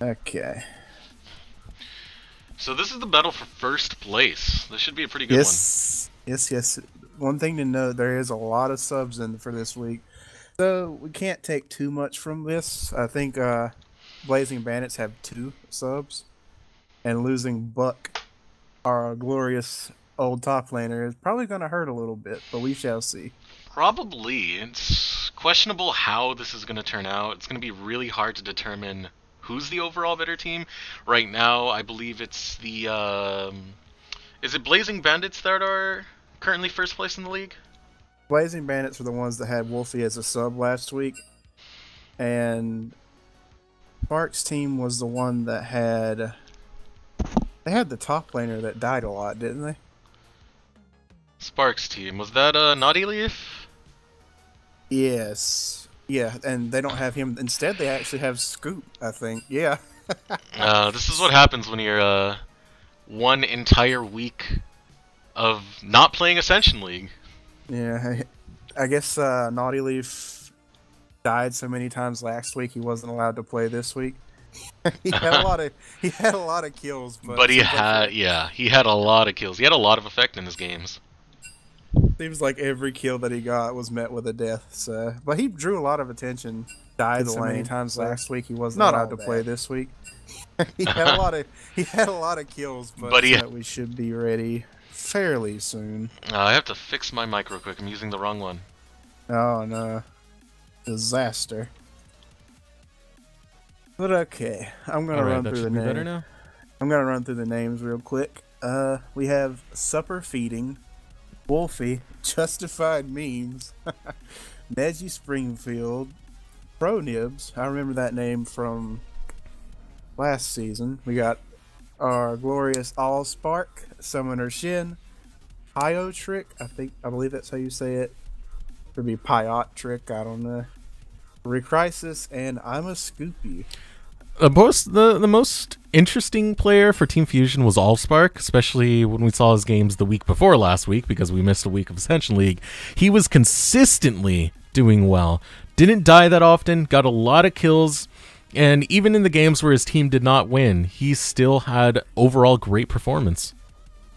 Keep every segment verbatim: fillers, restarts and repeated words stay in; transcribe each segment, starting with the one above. Okay. So this is the battle for first place. This should be a pretty good yes. one. Yes, yes, yes. One thing to note, there is a lot of subs in for this week, so we can't take too much from this. I think uh, Blazing Bandits have two subs, and losing Buck, our glorious old top laner, is probably going to hurt a little bit, but we shall see. Probably. It's questionable how this is going to turn out. It's going to be really hard to determine who's the overall better team. Right now, I believe it's the... Um, is it Blazing Bandits that are... currently first place in the league? Blazing Bandits were the ones that had Wolfie as a sub last week, and Spark's team was the one that had they had the top laner that died a lot, didn't they? Spark's team, was that uh, Naughty Leaf? Yes. Yeah, and they don't have him. Instead, they actually have Scoop, I think. Yeah. uh, this is what happens when you're uh, one entire week of not playing Ascension League. Yeah, I guess uh, Naughty Leaf died so many times last week he wasn't allowed to play this week. he had a lot of he had a lot of kills, but, but he had yeah he had a lot of kills. He had a lot of effect in his games. Seems like every kill that he got was met with a death. So, but he drew a lot of attention. Died so many times last week he wasn't allowed to play this week. he had a lot of he had a lot of kills, but, but he, so we should be ready fairly soon. Uh, I have to fix my mic real quick. I'm using the wrong one. Oh no. Disaster. But okay. I'm gonna right, run through the be names. Now. I'm gonna run through the names real quick. Uh we have Supper Feeding, Wolfie, Justified Memes, Neji Springfield, Pro Nibs. I remember that name from last season. We got our glorious AllSpark, Summoner Shen, Pyotrick, I think, I believe that's how you say it. It would be Pyotrick, I don't know. Re-Crisis, and I'm a Scoopy. The most, the, the most interesting player for Team Fusion was AllSpark, especially when we saw his games the week before last week because we missed a week of Ascension League. He was consistently doing well. Didn't die that often, got a lot of kills. And even in the games where his team did not win, he still had overall great performance.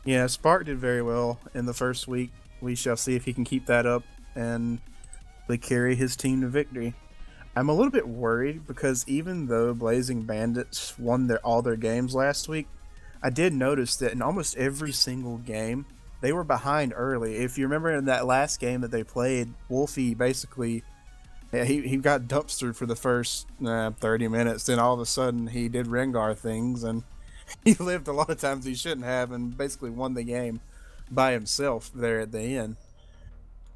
Yeah, Spark did very well in the first week. We shall see if he can keep that up and they carry his team to victory. I'm a little bit worried because even though Blazing Bandits won their all their games last week, I did notice that in almost every single game, they were behind early. If you remember in that last game that they played, Wolfie basically... Yeah, he, he got dumpstered for the first uh, thirty minutes, then all of a sudden he did Rengar things, and he lived a lot of times he shouldn't have, and basically won the game by himself there at the end.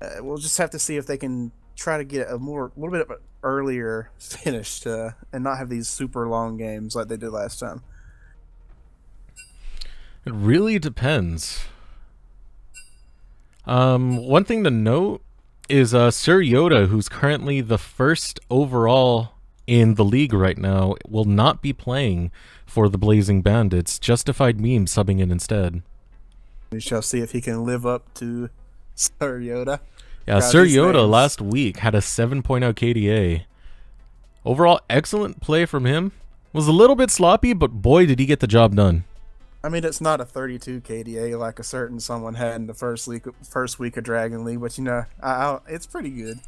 Uh, we'll just have to see if they can try to get a more, a little bit of an earlier finish to, and not have these super long games like they did last time. It really depends. Um, one thing to note is uh, Sir Yoda, who's currently the first overall in the league right now, will not be playing for the Blazing Bandits. Justified Memes subbing in instead. We shall see if he can live up to Sir Yoda. Yeah, God, Sir Yoda names. Last week had a seven point oh K D A. Overall, excellent play from him. Was a little bit sloppy, but boy, did he get the job done. I mean, it's not a thirty-two K D A like a certain someone had in the first week, first week of Dragon League, but you know, I, I, it's pretty good.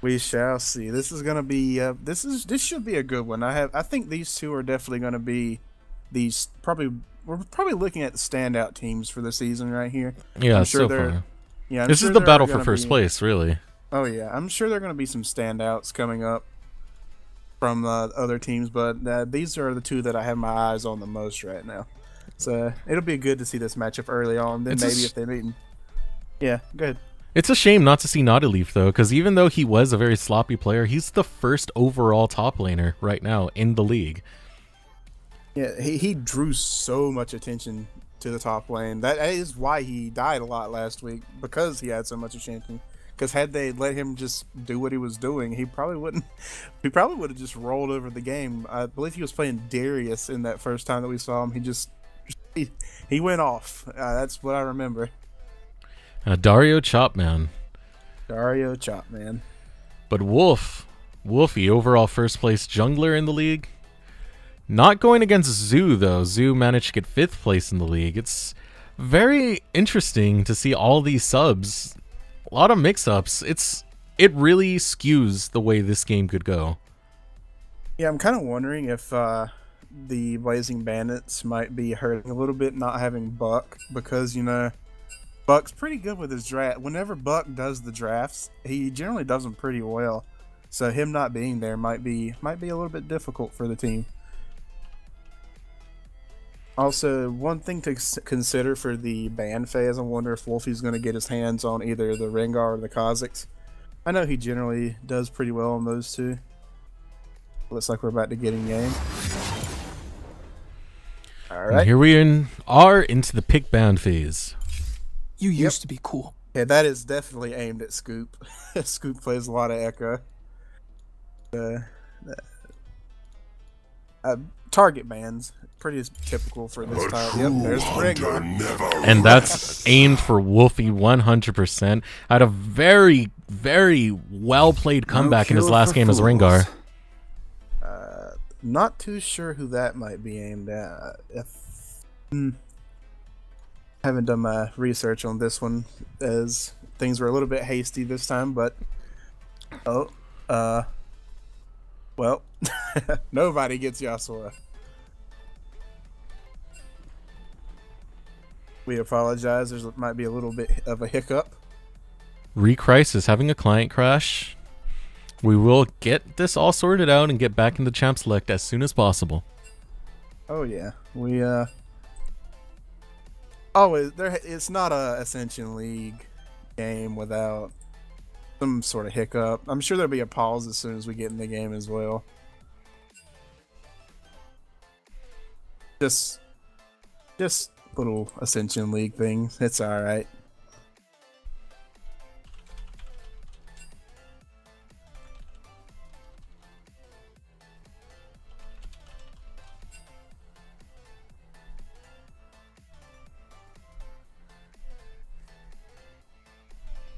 We shall see. This is gonna be uh, this is this should be a good one. I have I think these two are definitely gonna be these probably we're probably looking at the standout teams for the season right here. Yeah, I'm sure so far. Yeah, I'm this sure is the battle for first be, place, really. Oh yeah, I'm sure there are gonna be some standouts coming up from uh, other teams, but uh, these are the two that I have my eyes on the most right now. So it'll be good to see this matchup early on. Then it's maybe if they meet. And... Yeah, good. It's a shame not to see Naughty Leaf though, because even though he was a very sloppy player, he's the first overall top laner right now in the league. Yeah, he he drew so much attention to the top lane. That is why he died a lot last week, because he had so much attention. Because had they let him just do what he was doing, he probably wouldn't. He probably would have just rolled over the game. I believe he was playing Darius in that first time that we saw him. He just he, he went off. Uh, that's what I remember. Uh, Dario Chopman. Dario Chopman. But Wolf Wolfie, overall first place jungler in the league. Not going against Zoo, though. Zoo managed to get fifth place in the league. It's very interesting to see all these subs. A lot of mix-ups. It's It really skews the way this game could go. Yeah, I'm kind of wondering if uh, the Blazing Bandits might be hurting a little bit not having Buck, because, you know, Buck's pretty good with his draft. Whenever Buck does the drafts, he generally does them pretty well. So him not being there might be might be a little bit difficult for the team. Also, one thing to consider for the ban phase, I wonder if Wolfie's going to get his hands on either the Rengar or the Kha'Zix. I know he generally does pretty well on those two. Looks like we're about to get in game. All right. And here we in, are into the pick ban phase. You used yep. to be cool. Yeah, that is definitely aimed at Scoop. Scoop plays a lot of Echo. Uh, uh, target bans, pretty typical for this time. Yep, there's Rengar. And that's aimed for Wolfie one hundred percent. Had a very, very well-played comeback no in his last game fools. as Rengar. Uh, not too sure who that might be aimed at. If... Mm. Haven't done my research on this one, as things were a little bit hasty this time, but oh, uh, well, nobody gets Yasuo. We apologize. There's might be a little bit of a hiccup. Re-Crisis having a client crash. We will get this all sorted out and get back into champ select as soon as possible. Oh yeah, we uh. Always there. It's not a Ascension League game without some sort of hiccup. I'm sure there'll be a pause as soon as we get in the game as well. Just, just little Ascension League things. It's all right.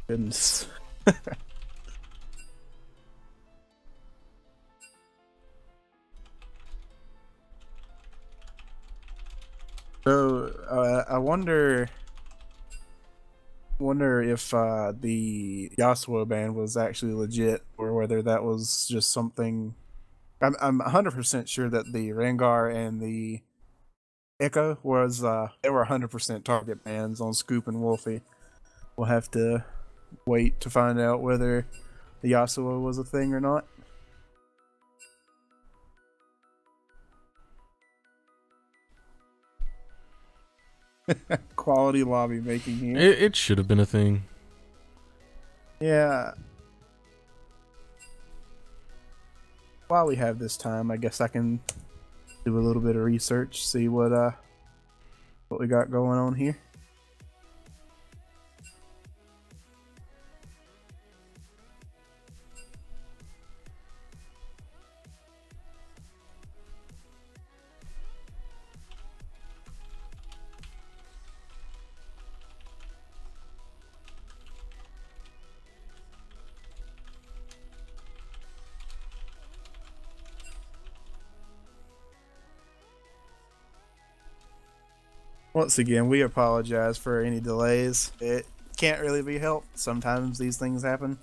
Goodness. So uh, I wonder wonder if uh, the Yasuo ban was actually legit, or whether that was just something. I'm I'm one hundred percent sure that the Rengar and the Echo was uh, they were one hundred percent target bans on Scoop and Wolfie. We'll have to wait to find out whether the Yasuo was a thing or not. Quality lobby making here. It, it should have been a thing. Yeah. While we have this time, I guess I can do a little bit of research, see what uh what we got going on here. Once again, we apologize for any delays. It can't really be helped. Sometimes these things happen.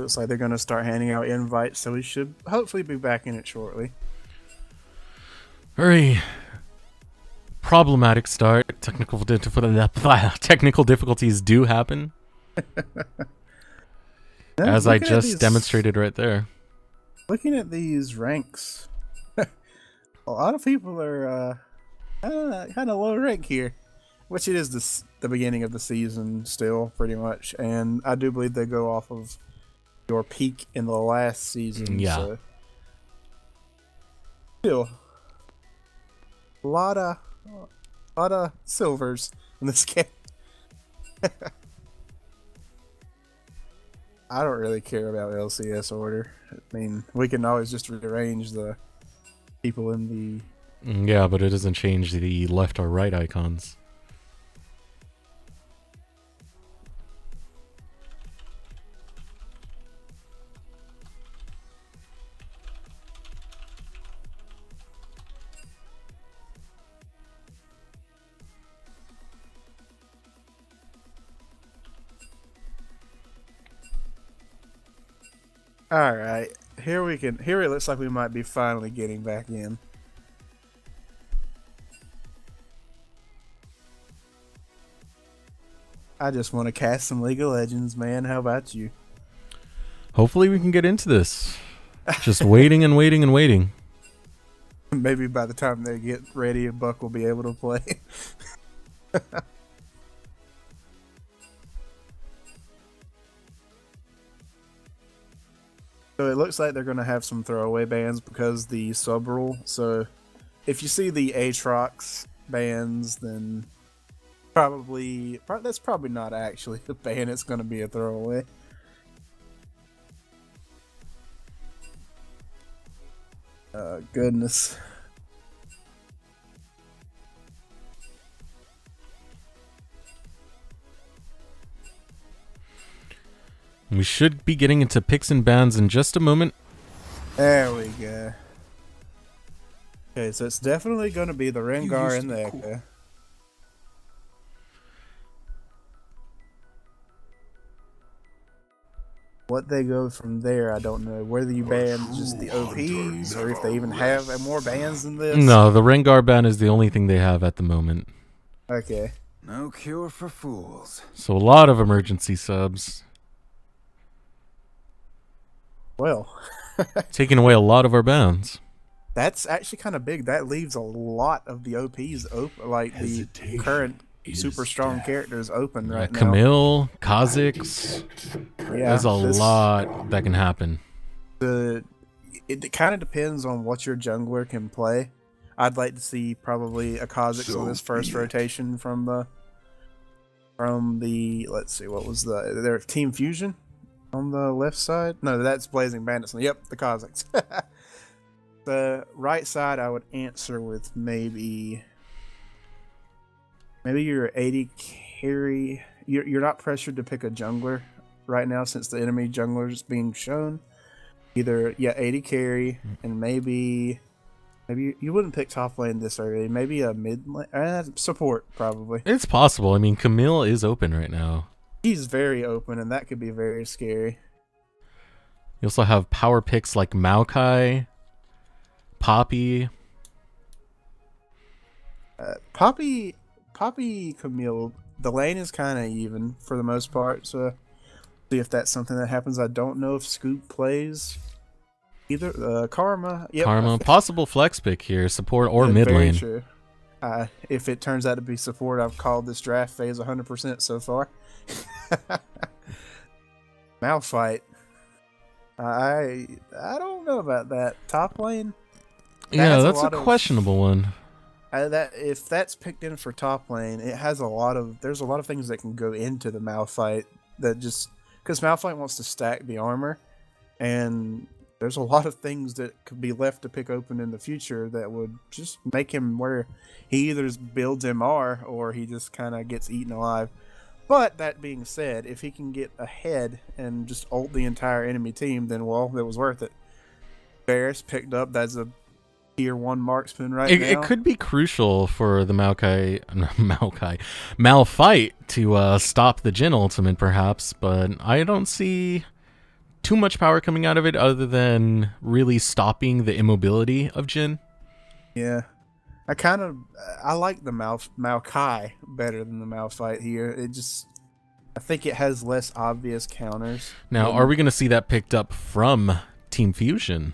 Looks like they're going to start handing out invites, so we should hopefully be back in it shortly. Very problematic start. Technical technical difficulties do happen. As I just these, demonstrated right there. Looking at these ranks, a lot of people are uh, kind of low rank here, which it is this, the beginning of the season still, pretty much. And I do believe they go off of your peak in the last season. Yeah. So too. A lot of, a lot of silvers in this game. I don't really care about L C S order. I mean, we can always just rearrange the people in the... Yeah, but it doesn't change the left or right icons. All right, here we can. Here it looks like we might be finally getting back in. I just want to cast some League of Legends, man. How about you? Hopefully, we can get into this. Just waiting and waiting and waiting. Maybe by the time they get ready, Buck will be able to play. So it looks like they're going to have some throwaway bans because the sub rule. So if you see the Aatrox bans, then probably, probably that's probably not actually the ban. It's going to be a throwaway. Oh, goodness. We should be getting into picks and bans in just a moment. There we go. Okay, so it's definitely going to be the Rengar and the Ekka. What they go from there, I don't know. Whether you ban just the O Ps or if they even have more bans than this. No, the Rengar ban is the only thing they have at the moment. Okay. No cure for fools. So a lot of emergency subs. Well, taking away a lot of our bans. That's actually kind of big. That leaves a lot of the O Ps open, like Hesitation the current super strong death. characters open right yeah, Camille, now. Camille, Kha'Zix. Yeah, there's a this, lot that can happen. The it, it kind of depends on what your jungler can play. I'd like to see probably a Kha'Zix so on this first rotation it. from the from the let's see what was the their Team Fusion. On the left side? No, that's Blazing Bandits. Yep, the Kha'Zix. The right side, I would answer with maybe... Maybe your A D carry... You're, you're not pressured to pick a jungler right now since the enemy jungler is being shown. Either, yeah, A D carry, and maybe... Maybe you wouldn't pick top lane this early. Maybe a mid lane... Uh, support, probably. It's possible. I mean, Camille is open right now. He's very open, and that could be very scary. You also have power picks like Maokai, Poppy. Uh, Poppy, Poppy, Camille. The lane is kind of even for the most part, so see if that's something that happens. I don't know if Scoop plays either. Uh, Karma. Yep. Karma. Possible flex pick here, support or yeah, mid lane. Very true. Uh, if it turns out to be support, I've called this draft phase one hundred percent so far. Malphite. I I don't know about that top lane. That yeah, that's a, a questionable of, one. Uh, that if that's picked in for top lane, it has a lot of there's a lot of things that can go into the Malphite that just because Malphite wants to stack the armor, and there's a lot of things that could be left to pick open in the future that would just make him where he either builds M R or he just kind of gets eaten alive. But that being said, if he can get ahead and just ult the entire enemy team, then well, that was worth it. Varus picked up. That's a tier one marksman right it, now. It could be crucial for the Maokai, no, Maokai, Malphite to uh, stop the Jhin ultimate, perhaps. But I don't see too much power coming out of it other than really stopping the immobility of Jhin. Yeah. I kind of I like the Malf Maokai better than the Malphite here. It just I think it has less obvious counters. Now, are we going to see that picked up from Team Fusion?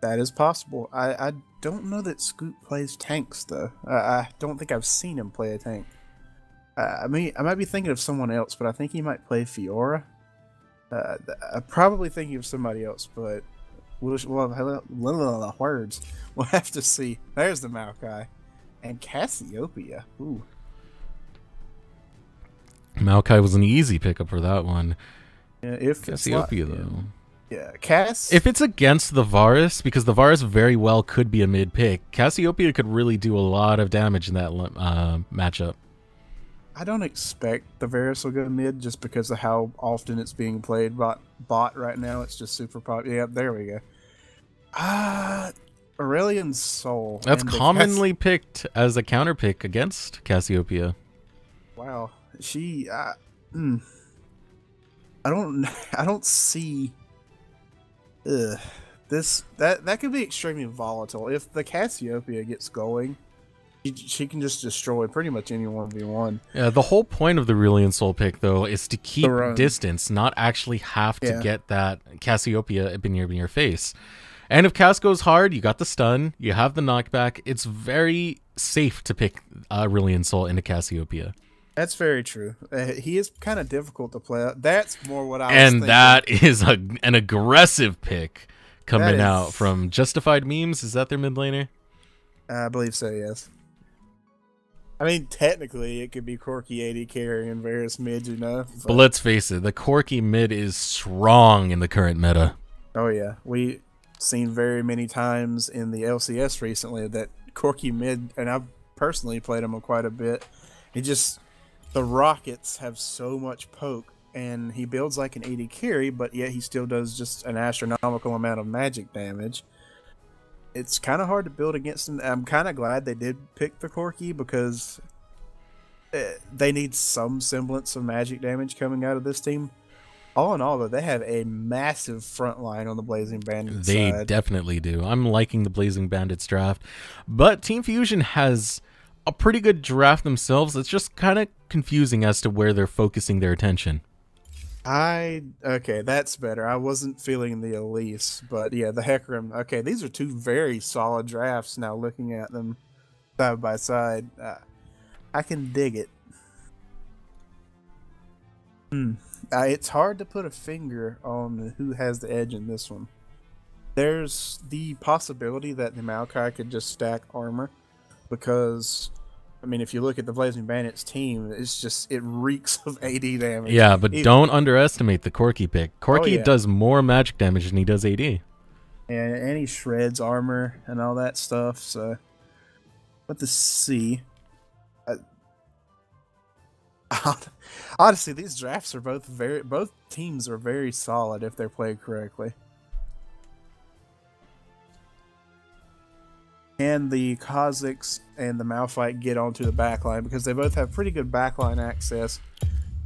That is possible. I I don't know that Scoop plays tanks though. Uh, I don't think I've seen him play a tank. Uh, I mean, I might be thinking of someone else, but I think he might play Fiora. Uh, I'm probably thinking of somebody else, but. We'll, we'll, have, we'll, words. we'll have to see. There's the Maokai. And Cassiopeia. Ooh. Maokai was an easy pickup for that one. Yeah, if Cassiopeia, not, though. Yeah, Cass. If it's against the Varus, because the Varus very well could be a mid pick, Cassiopeia could really do a lot of damage in that uh, matchup. I don't expect the Varus will go mid just because of how often it's being played bot, bot right now. It's just super popular. Yeah, there we go. Ah, Aurelian's Soul. That's commonly picked as a counter pick against Cassiopeia. Wow, she. I, mm, I don't. I don't see. Ugh, this that that could be extremely volatile. If the Cassiopeia gets going, she can just destroy pretty much any one v one. Yeah, the whole point of the Aurelian Soul pick, though, is to keep distance, not actually have to yeah. get that Cassiopeia up in your, in your face. And if Cass goes hard, you got the stun, you have the knockback. It's very safe to pick uh, Aurelian Soul into Cassiopeia. That's very true. Uh, he is kind of difficult to play out. That's more what I was and thinking. And that is a, an aggressive pick coming is... out from Justified Memes. Is that their mid laner? I believe so, yes. I mean, technically, it could be Corki A D carry and Varus mid, you know? But... but let's face it, the Corki mid is strong in the current meta. Oh, yeah. We've seen very many times in the L C S recently that Corki mid, and I've personally played him quite a bit, he just... the Rockets have so much poke, and he builds like an A D carry, but yet he still does just an astronomical amount of magic damage. It's kind of hard to build against him. I'm kind of glad they did pick the Corki because they need some semblance of magic damage coming out of this team. All in all, though, they have a massive front line on the Blazing Bandits They side. Definitely do. I'm liking the Blazing Bandits draft, but Team Fusion has... a pretty good draft themselves. It's just kind of confusing as to where they're focusing their attention. I okay, that's better. I wasn't feeling the Elise, but yeah, the Hecarim. Okay, these are two very solid drafts. Now looking at them side by side, uh, I can dig it. Hmm. Uh, it's hard to put a finger on who has the edge in this one. There's the possibility that the Maokai could just stack armor. Because, I mean, if you look at the Blazing Bandits team, it's just, it reeks of A D damage. Yeah, but Even. don't underestimate the Corki pick. Corki oh, yeah. does more magic damage than he does A D. And, and he shreds armor and all that stuff, so... But to see... I, honestly, these drafts are both very... both teams are very solid if they're played correctly. And the Kha'Zix and the Malphite get onto the backline because they both have pretty good backline access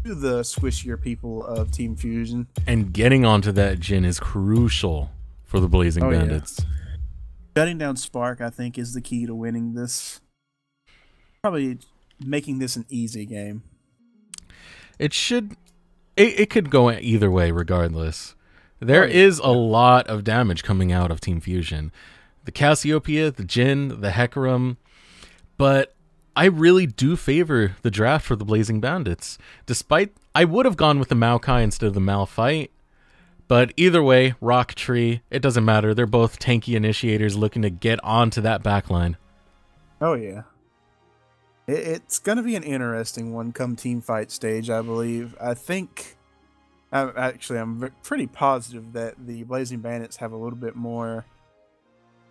to the squishier people of Team Fusion. And getting onto that Jhin is crucial for the Blazing oh, Bandits. Yeah. Shutting down Spark, I think, is the key to winning this. Probably making this an easy game. It should... It, it could go either way regardless. There oh, yeah. is a lot of damage coming out of Team Fusion. The Cassiopeia, the Jhin, the Hecarim, but I really do favor the draft for the Blazing Bandits. Despite, I would have gone with the Maokai instead of the Malphite, but either way, Rock Tree, it doesn't matter. They're both tanky initiators looking to get onto that backline. Oh yeah, it, it's going to be an interesting one come team fight stage, I believe. I think, I, actually, I'm pretty positive that the Blazing Bandits have a little bit more.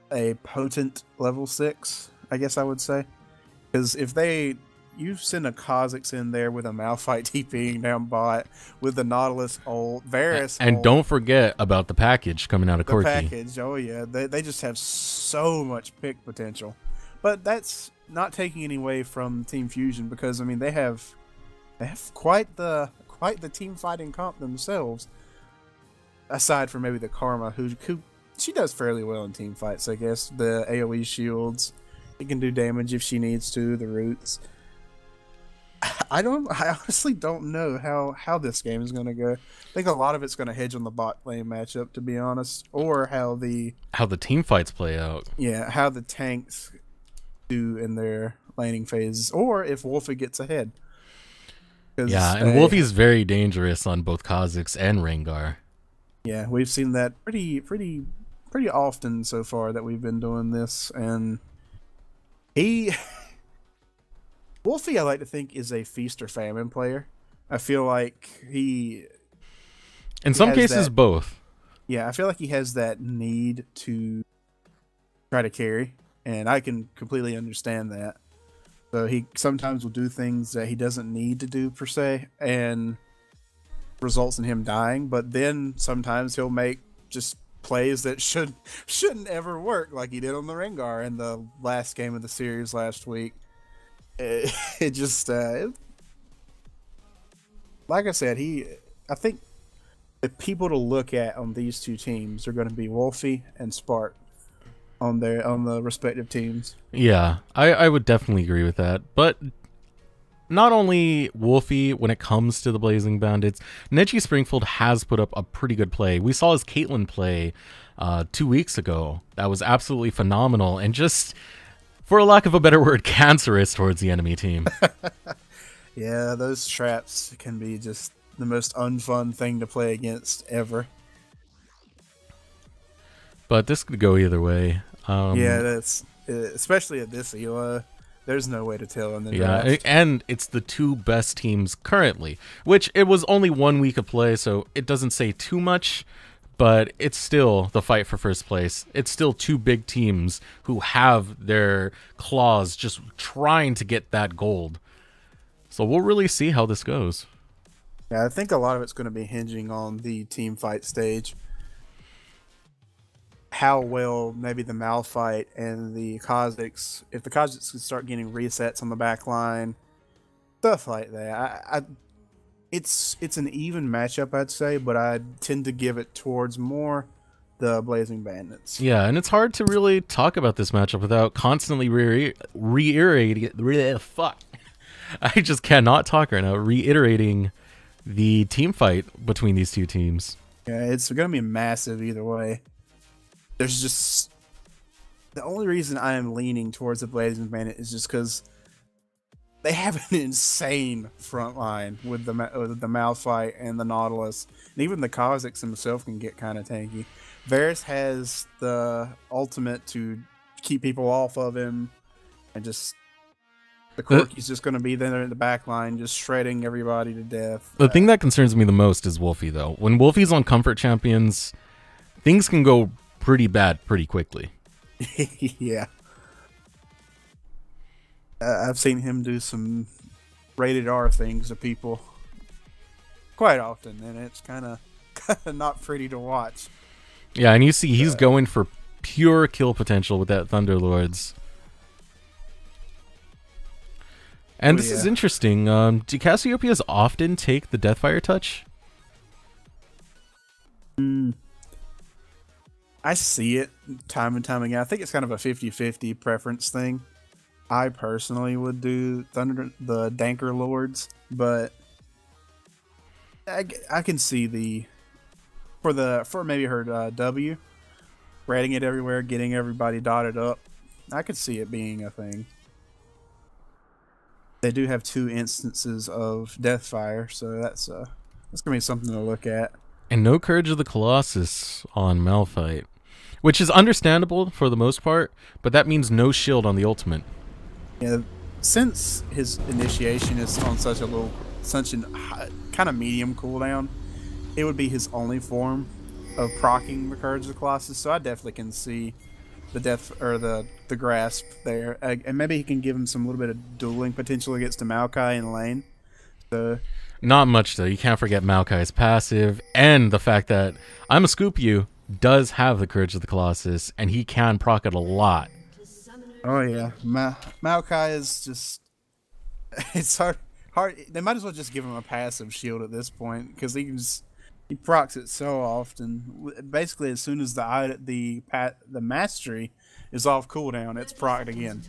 A potent level six, I guess I would say, because if they you send a Kha'Zix in there with a Malphite TPing down bot with the Nautilus old Varus and, and old, don't forget about the package coming out of Corki. Package, oh yeah, they they just have so much pick potential, but that's not taking any away from Team Fusion because I mean they have they have quite the quite the team fighting comp themselves. Aside from maybe the Karma, who could. She does fairly well in team fights, I guess. The AoE shields, she can do damage if she needs to. The roots. I don't. I honestly don't know how how this game is going to go. I think a lot of it's going to hedge on the bot lane matchup, to be honest, or how the how the team fights play out. Yeah, how the tanks do in their laning phases, or if Wolfie gets ahead. Yeah, and they, Wolfie's very dangerous on both Kha'Zix and Rengar. Yeah, we've seen that pretty pretty. pretty often so far that we've been doing this, and he Wolfie I like to think is a feast or famine player. I feel like he in he some cases that, both. Yeah, I feel like he has that need to try to carry, and I can completely understand that. So he sometimes will do things that he doesn't need to do per se, and results in him dying. But then sometimes he'll make just plays that should shouldn't ever work, like he did on the Rengar in the last game of the series last week. It, it just, uh, it, like I said, he. I think the people to look at on these two teams are going to be Wolfie and Spark on their on the respective teams. Yeah, I, I would definitely agree with that. But not only Wolfie, when it comes to the Blazing Bandits, Neji Springfield has put up a pretty good play. We saw his Caitlyn play uh, two weeks ago. That was absolutely phenomenal and just, for lack of a better word, cancerous towards the enemy team. Yeah, those traps can be just the most unfun thing to play against ever. But this could go either way. Um, yeah, that's especially at this E L A. There's no way to tell in the yeah, draft. And it's the two best teams currently, which it was only one week of play, so it doesn't say too much, but it's still the fight for first place. It's still two big teams who have their claws just trying to get that gold. So we'll really see how this goes. Yeah, I think a lot of it's going to be hinging on the team fight stage. How well maybe the Malphite and the Kha'Zix, if the Kha'Zix can start getting resets on the back line, stuff like that. I, I, it's it's an even matchup, I'd say, but I tend to give it towards more the Blazing Bandits. Yeah, and it's hard to really talk about this matchup without constantly re reiterating. Re fuck, I just cannot talk right now. Reiterating the team fight between these two teams. Yeah, it's going to be massive either way. There's just the only reason I am leaning towards the Blazing Bandit is just because they have an insane front line with the with the Malphite and the Nautilus, and even the Kha'Zix himself can get kind of tanky. Varus has the ultimate to keep people off of him, and just the Corki's just going to be there in the back line, just shredding everybody to death. The uh, thing that concerns me the most is Wolfie, though. When Wolfie's on comfort champions, things can go pretty bad pretty quickly. Yeah. Uh, I've seen him do some rated R things to people quite often, and it's kind of not pretty to watch. Yeah, and you see he's uh, going for pure kill potential with that Thunderlords. And this yeah. is interesting. Um, do Cassiopeias often take the Deathfire Touch? Hmm. I see it time and time again. I think it's kind of a fifty fifty preference thing. I personally would do Thunder, the Danker Lords, but I, I can see the for the for maybe her uh, W, ratting it everywhere, getting everybody dotted up. I could see it being a thing. They do have two instances of Deathfire, so that's uh that's gonna be something to look at. And no Courage of the Colossus on Malphite, which is understandable for the most part, but that means no shield on the ultimate. Yeah, since his initiation is on such a little, such an high, kind of medium cooldown, it would be his only form of proccing the Courage of the Colossus. So I definitely can see the death or the the grasp there, uh, and maybe he can give him some little bit of dueling potential against the Maokai in lane. So. Not much, though. You can't forget Maokai's passive, and the fact that I'm a Scoop You does have the Courage of the Colossus, and he can proc it a lot. Oh, yeah. Ma Maokai is just... It's hard, hard... They might as well just give him a passive shield at this point, because he can just... He procs it so often. Basically, as soon as the the pat, the mastery is off cooldown, it's procced again.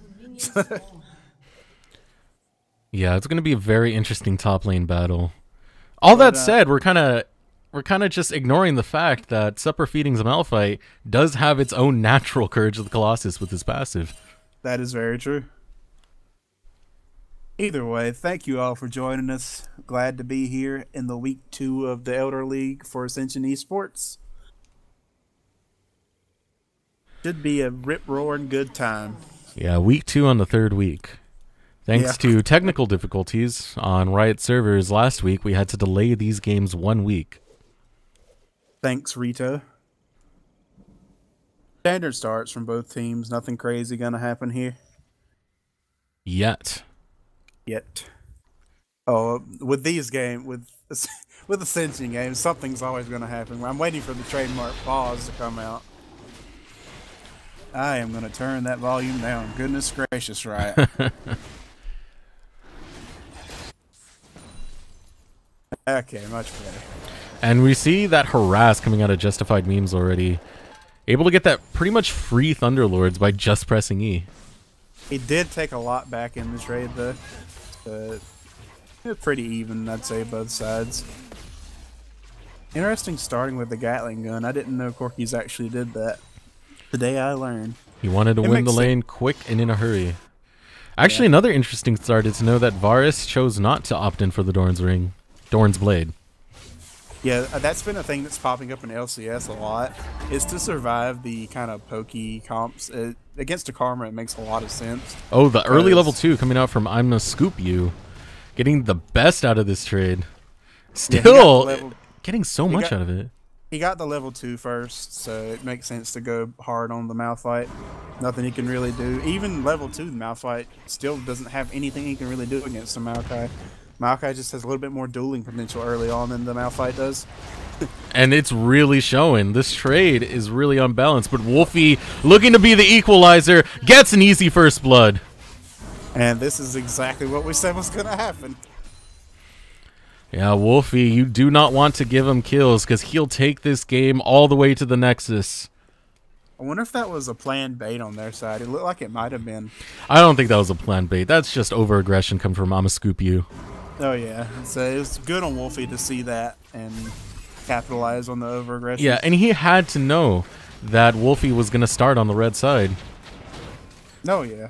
Yeah, it's going to be a very interesting top lane battle. All but, that said, uh, we're kind of we're kind of just ignoring the fact that Supper Feeding's Malphite does have its own natural Courage of the Colossus with his passive. That is very true. Either way, thank you all for joining us. Glad to be here in the week two of the Elder League for Ascension Esports. Should be a rip-roaring good time. Yeah, week two on the third week. Thanks yeah. to technical difficulties on Riot servers last week, we had to delay these games one week. Thanks, Rita. Standard starts from both teams. Nothing crazy gonna happen here. Yet. Yet. Oh, with these games, with with Ascension games, something's always gonna happen. I'm waiting for the trademark pause to come out. I am gonna turn that volume down. Goodness gracious, Riot. Okay, much better. And we see that harass coming out of Justified Memes already. Able to get that pretty much free Thunderlords by just pressing E. He did take a lot back in this raid, though. But it's pretty even, I'd say, both sides. Interesting starting with the Gatling gun. I didn't know Corki's actually did that. Today I learned. He wanted to it win the lane quick and in a hurry. Actually, yeah. Another interesting start is to know that Varus chose not to opt in for the Dorne's Ring. Dorne's Blade. Yeah, that's been a thing that's popping up in L C S a lot. Is to survive the kind of pokey comps. It, against a Karma, it makes a lot of sense. Oh, the early level two coming out from I'm Gonna Scoop You. Getting the best out of this trade. Still, yeah, level, getting so much got, out of it. He got the level two first, so it makes sense to go hard on the Malphite. Nothing he can really do. Even level two, the Malphite still doesn't have anything he can really do against the Maokai. Maokai just has a little bit more dueling potential early on than the Malphite does. And it's really showing. This trade is really unbalanced, but Wolfie, looking to be the equalizer, gets an easy first blood. And this is exactly what we said was going to happen. Yeah, Wolfie, you do not want to give him kills because he'll take this game all the way to the Nexus. I wonder if that was a planned bait on their side. It looked like it might have been. I don't think that was a planned bait. That's just over-aggression coming from I'ma Scoop You. Oh, yeah. So it was good on Wolfie to see that and capitalize on the over-aggression. Yeah, and he had to know that Wolfie was going to start on the red side. Oh, yeah.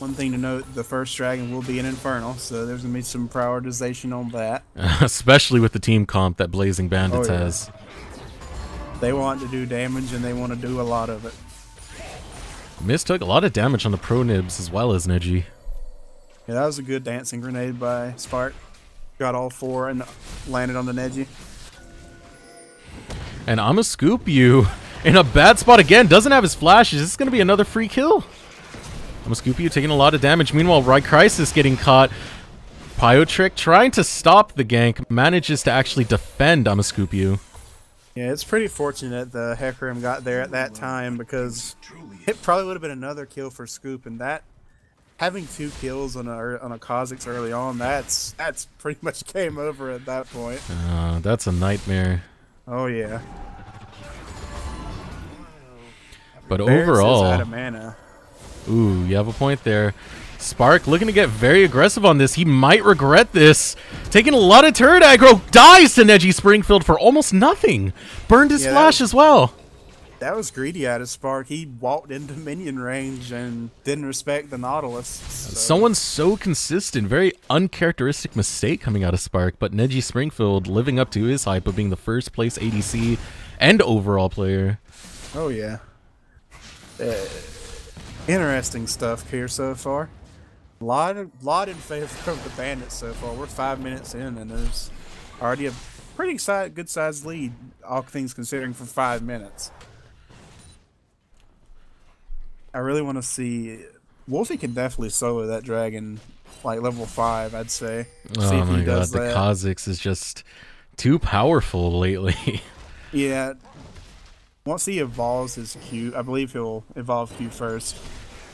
One thing to note, the first dragon will be an Infernal, so there's going to be some prioritization on that. Especially with the team comp that Blazing Bandits oh, yeah. has. They want to do damage, and they want to do a lot of it. Miss took a lot of damage on the Pro Nibs as well as Neji. Yeah, that was a good dancing grenade by Spark. Got all four and landed on the Neji. And I'ma Scoop You in a bad spot again. Doesn't have his flash. Is this going to be another free kill? I'ma Scoop You taking a lot of damage. Meanwhile, Re-Crisis getting caught. Pyotrick trying to stop the gank. Manages to actually defend I'ma Scoop You. Yeah, it's pretty fortunate the Hecarim got there at that time because it probably would have been another kill for Scoop, and that having two kills on a on a Kha'Zix early on, that's that's pretty much game over at that point. Uh, that's a nightmare. Oh yeah. But Varus overall, is out of mana. Ooh, you have a point there. Spark looking to get very aggressive on this. He might regret this. Taking a lot of turret aggro. Dies to Neji Springfield for almost nothing. Burned his yeah, flash was, as well. That was greedy out of Spark. He walked into minion range and didn't respect the Nautilus. So. Someone so consistent. Very uncharacteristic mistake coming out of Spark. But Neji Springfield living up to his hype of being the first place A D C and overall player. Oh, yeah. Uh, interesting stuff here so far. Lot, lot in favor of the Bandits so far. We're five minutes in, and there's already a pretty size, good sized lead, all things considering, for five minutes. I really want to see. Wolfie can definitely solo that dragon, like level five, I'd say. Oh see if my he does god, that. The Kha'Zix is just too powerful lately. Yeah. Once he evolves his Q, I believe he'll evolve Q first.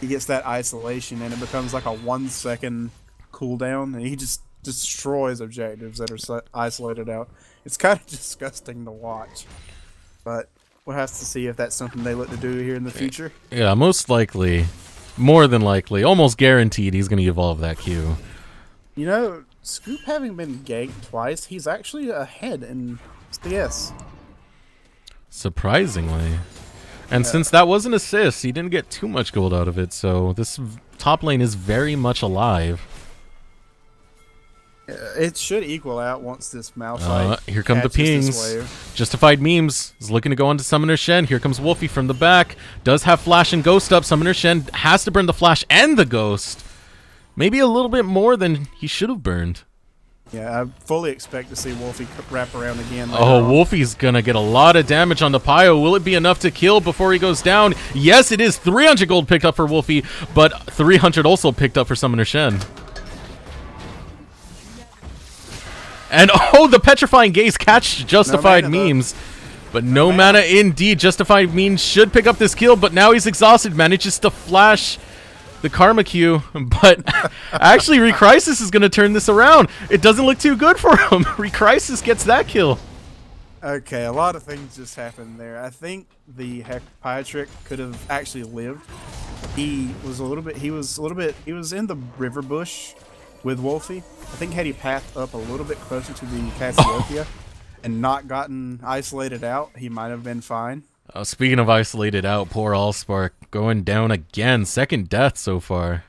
He gets that isolation, and it becomes like a one-second cooldown, and he just destroys objectives that are isolated out. It's kind of disgusting to watch, but we'll have to see if that's something they look to do here in the future. Yeah, most likely, more than likely, almost guaranteed he's going to evolve that Q. You know, Scoop having been ganked twice, he's actually ahead in C S. Surprisingly. And yeah. Since that was an assist, he didn't get too much gold out of it, so this top lane is very much alive. It should equal out once this Malphite. Uh, here come the pings. Justified Memes is looking to go on to Summoner Shen. Here comes Wolfie from the back. Does have Flash and Ghost up. Summoner Shen has to burn the Flash and the Ghost. Maybe a little bit more than he should have burned. Yeah, I fully expect to see Wolfie wrap around again. Oh, on. Wolfie's going to get a lot of damage on the Pyo. Will it be enough to kill before he goes down? Yes, it is. three hundred gold picked up for Wolfie, but three hundred also picked up for Summoner Shen. And oh, the petrifying gaze catch Justified no Memes. Though. But no, no mana. mana indeed. Justified Memes should pick up this kill, but now he's exhausted. Manages to flash the Karma Q, but actually Re-Crisis is going to turn this around. It doesn't look too good for him. Re-Crisis gets that kill. Okay, a lot of things just happened there. I think the Pyotrick could have actually lived. He was a little bit, he was a little bit, he was in the river bush with Wolfie. I think had he pathed up a little bit closer to the Cassiopeia oh. and not gotten isolated out, he might have been fine. Oh, speaking of isolated out, poor AllSpark going down again. Second death so far.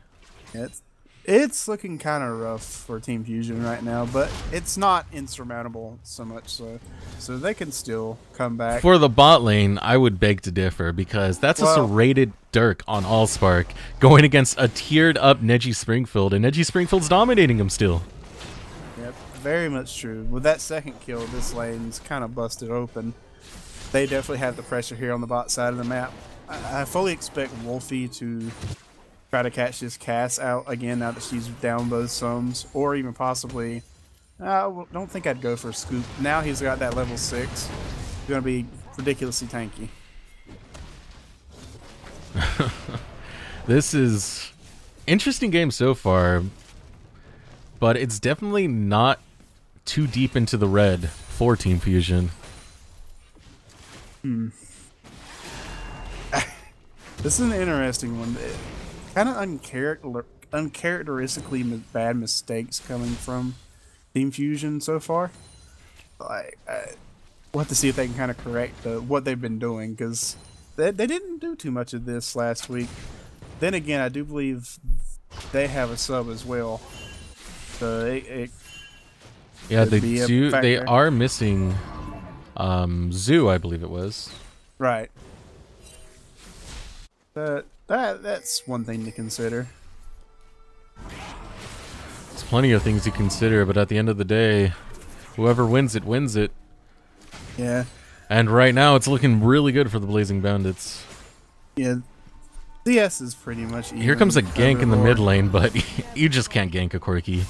It's, it's looking kind of rough for Team Fusion right now, but it's not insurmountable so much so. So they can still come back. For the bot lane, I would beg to differ because that's well, a serrated Dirk on AllSpark going against a tiered up Neji Springfield, and Neji Springfield's dominating him still. Yep, very much true. With that second kill, this lane's kind of busted open. They definitely have the pressure here on the bot side of the map. I, I fully expect Wolfie to try to catch this Cass out again now that she's down both sums, or even possibly, I uh, don't think I'd go for a Scoop. Now he's got that level six. He's going to be ridiculously tanky. This is interesting game so far, but it's definitely not too deep into the red for Team Fusion. Hmm. This is an interesting one. Kind of uncharacter uncharacteristically bad mistakes coming from Team Fusion so far. Like, I, we'll have to see if they can kind of correct the, what they've been doing, because they, they didn't do too much of this last week. Then again, I do believe they have a sub as well. So it, it yeah, they do. They are missing. Um, Zoo, I believe it was. Right. But that, that's one thing to consider. There's plenty of things to consider, but at the end of the day, whoever wins it, wins it. Yeah. And right now, it's looking really good for the Blazing Bandits. Yeah. C S is pretty much even. Here comes a gank in the mid lane, but you just can't gank a Corki.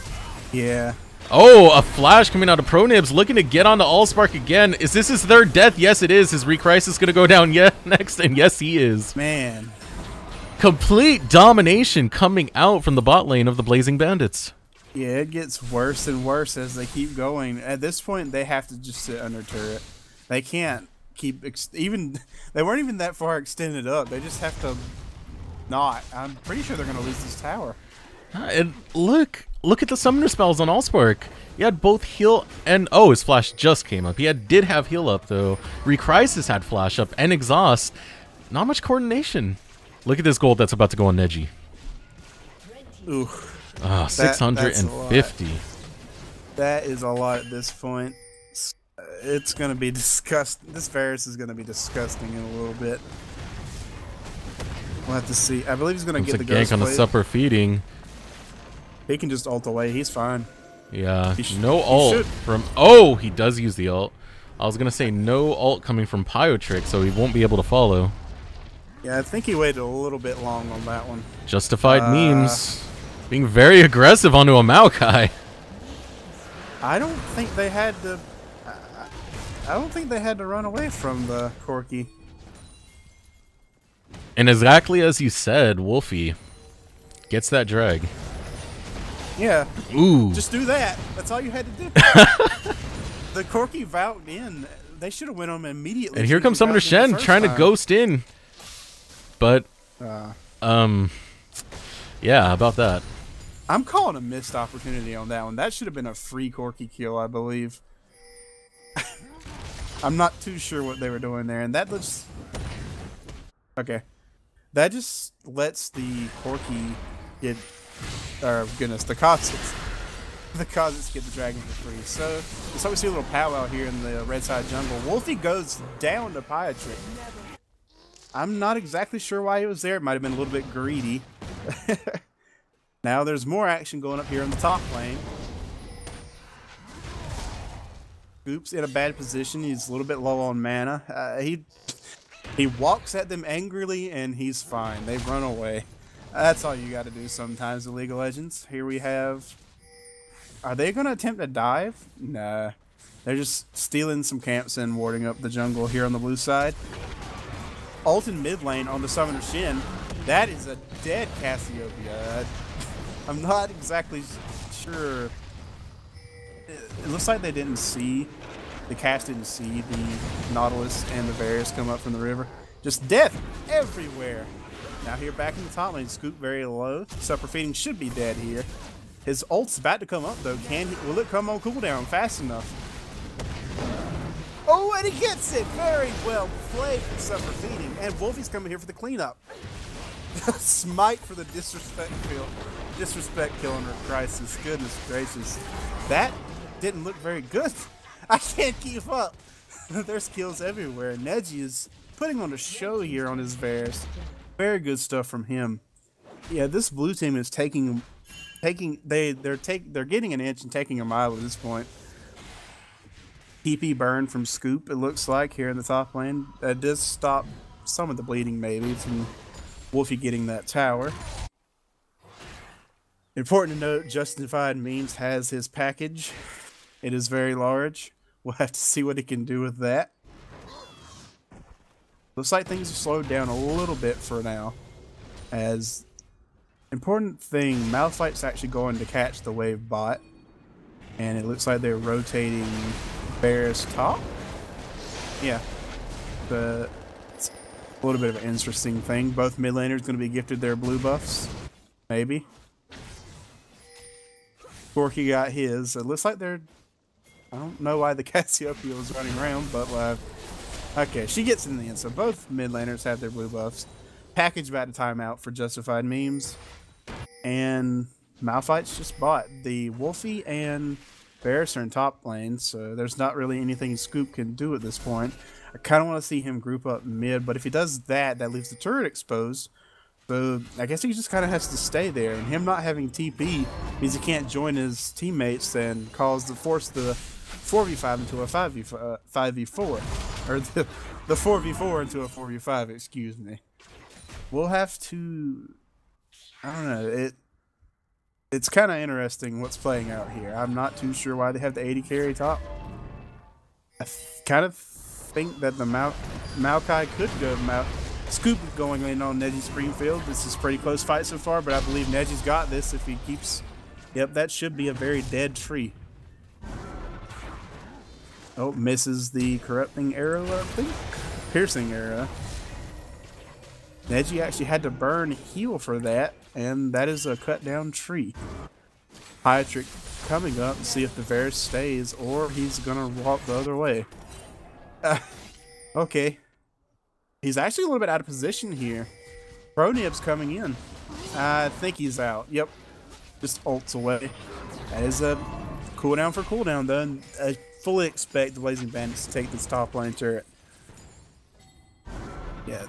Yeah. Oh, a flash coming out of Pro Nibs, looking to get onto AllSpark again. Is this his third death? Yes, it is. His Re-Crisis going to go down yet next, and yes, he is. Man. Complete domination coming out from the bot lane of the Blazing Bandits. Yeah, it gets worse and worse as they keep going. At this point, they have to just sit under turret. They can't keep... Ex even They weren't even that far extended up. They just have to not. I'm pretty sure they're going to lose this tower. And look... Look at the summoner spells on AllSpark. He had both heal and oh, his flash just came up. He had, did have heal up though. Re-Crisis had flash up and exhaust. Not much coordination. Look at this gold that's about to go on Neji. Ooh, oh, six hundred fifty. That, that is a lot at this point. It's gonna be disgusting. This Varus is gonna be disgusting in a little bit. We'll have to see. I believe he's gonna get the gank on the supper feeding. He can just ult away. He's fine. Yeah. No ult from... Oh, he does use the ult. I was going to say no ult coming from Pyotrick, so he won't be able to follow. Yeah, I think he waited a little bit long on that one. Justified uh, Memes being very aggressive onto a Maokai. I don't think they had to... I don't think they had to run away from the Corki. And exactly as you said, Wolfie gets that drag. Yeah. Ooh. Just do that. That's all you had to do. The Corki vouched in. They should have went on immediately. And here comes Summoner Shen trying time. to ghost in. But, uh, um, yeah, about that. I'm calling a missed opportunity on that one. That should have been a free Corki kill, I believe. I'm not too sure what they were doing there. And that looks... Okay. That just lets the Corki get... Oh, goodness, the Kha'Zix the Kha'Zix get the dragon for free. So let's hope we see a little powwow here in the red side jungle. Wolfie goes down to Pyotrick. I'm not exactly sure why he was there. It might have been a little bit greedy. Now there's more action going up here in the top lane. Scoop's in a bad position. He's a little bit low on mana. Uh, he he walks at them angrily, and he's fine. They've run away. That's all you got to do sometimes in League of Legends. Here we have... Are they going to attempt a dive? Nah. They're just stealing some camps and warding up the jungle here on the blue side. Ult in mid lane on the Summoner Shen. That is a dead Cassiopeia. I'm not exactly sure. It looks like they didn't see, the cast didn't see the Nautilus and the Varus come up from the river. Just death everywhere. Now here back in the top lane, Scoop very low. Supper feeding should be dead here. His ult's about to come up though. Can he, will it come on cooldown fast enough? Oh, and he gets it! Very well played for Supper feeding. And Wolfie's coming here for the cleanup. Smite for the disrespect kill. Disrespect killing Re-Crisis. Goodness gracious. That didn't look very good. I can't keep up. There's kills everywhere. Neji is putting on a show here on his Varus. Very good stuff from him. Yeah, this blue team is taking taking they they're take they're getting an inch and taking a mile at this point. T P burn from Scoop, it looks like, here in the top lane. That does stop some of the bleeding maybe from Wolfie getting that tower. Important to note, Justified Memes has his package. It is very large. We'll have to see what he can do with that. Looks like things have slowed down a little bit for now. As important thing, Malphite's actually going to catch the wave bot. And it looks like they're rotating Varus top. Yeah. The A little bit of an interesting thing. Both mid laners going to be gifted their blue buffs. Maybe. Corki got his. It looks like they're... I don't know why the Cassiopeia was running around, but... Uh, okay, she gets in the end. So both mid laners have their blue buffs. Package about to timeout for Justified Memes. And Malphite's just bought. The Wolfie and Varus are in top lane, so there's not really anything Scoop can do at this point. I kind of want to see him group up mid, but if he does that, that leaves the turret exposed. So I guess he just kind of has to stay there, and him not having T P means he can't join his teammates and cause the force the four v five into a five v five, uh, five v four, or the, the four v four into a four v five, excuse me. We'll have to, I don't know, it. It's kind of interesting what's playing out here. I'm not too sure why they have the A D carry top. I kind of think that the Mal Maokai could go Mal Scoop going in on Neji Springfield. This is a pretty close fight so far, but I believe Neji's got this if he keeps... Yep, that should be a very dead tree. Oh, misses the corrupting arrow, I think? Piercing arrow. Neji actually had to burn heal for that, and that is a cut down tree. Pyotrick coming up to see if the Varus stays or he's gonna walk the other way. Uh, okay. He's actually a little bit out of position here. Pro Nibs coming in. I think he's out. Yep. Just ults away. That is a cooldown for cooldown though, and I fully expect the Blazing Bandits to take this top lane turret. Yeah.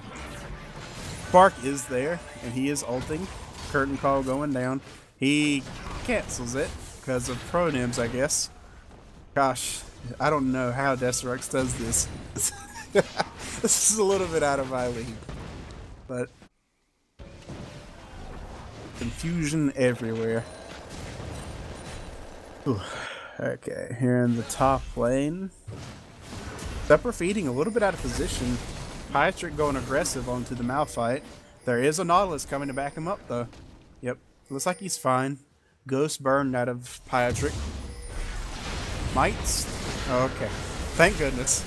Spark is there, and he is ulting. Curtain call going down. He cancels it because of Pro Nibs, I guess. Gosh, I don't know how Deserex does this. This is a little bit out of my league. But confusion everywhere. Ooh. Okay, here in the top lane. Supper feeding a little bit out of position. Pyotrick going aggressive onto the Malphite. There is a Nautilus coming to back him up, though. Yep, looks like he's fine. Ghost burned out of Pyotrick. Mites? Okay, thank goodness.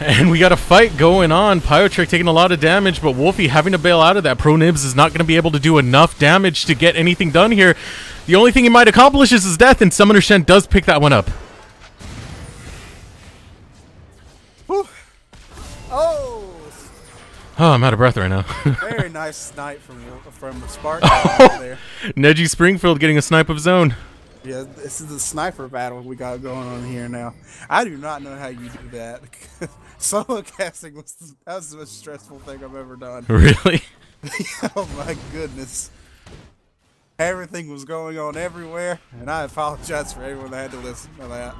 And we got a fight going on. Pyotrick taking a lot of damage, but Wolfie having to bail out of that. Pro Nibs is not going to be able to do enough damage to get anything done here. The only thing he might accomplish is his death, and Summoner Shen does pick that one up. Whew. Oh! Oh, I'm out of breath right now. Very nice snipe from from Spark there. Neji Springfield getting a snipe of his own. Yeah, this is the sniper battle we got going on here now. I do not know how you do that. Solo casting was the, that was the most stressful thing I've ever done. Really? Oh my goodness. Everything was going on everywhere, and I apologize for everyone that had to listen to that.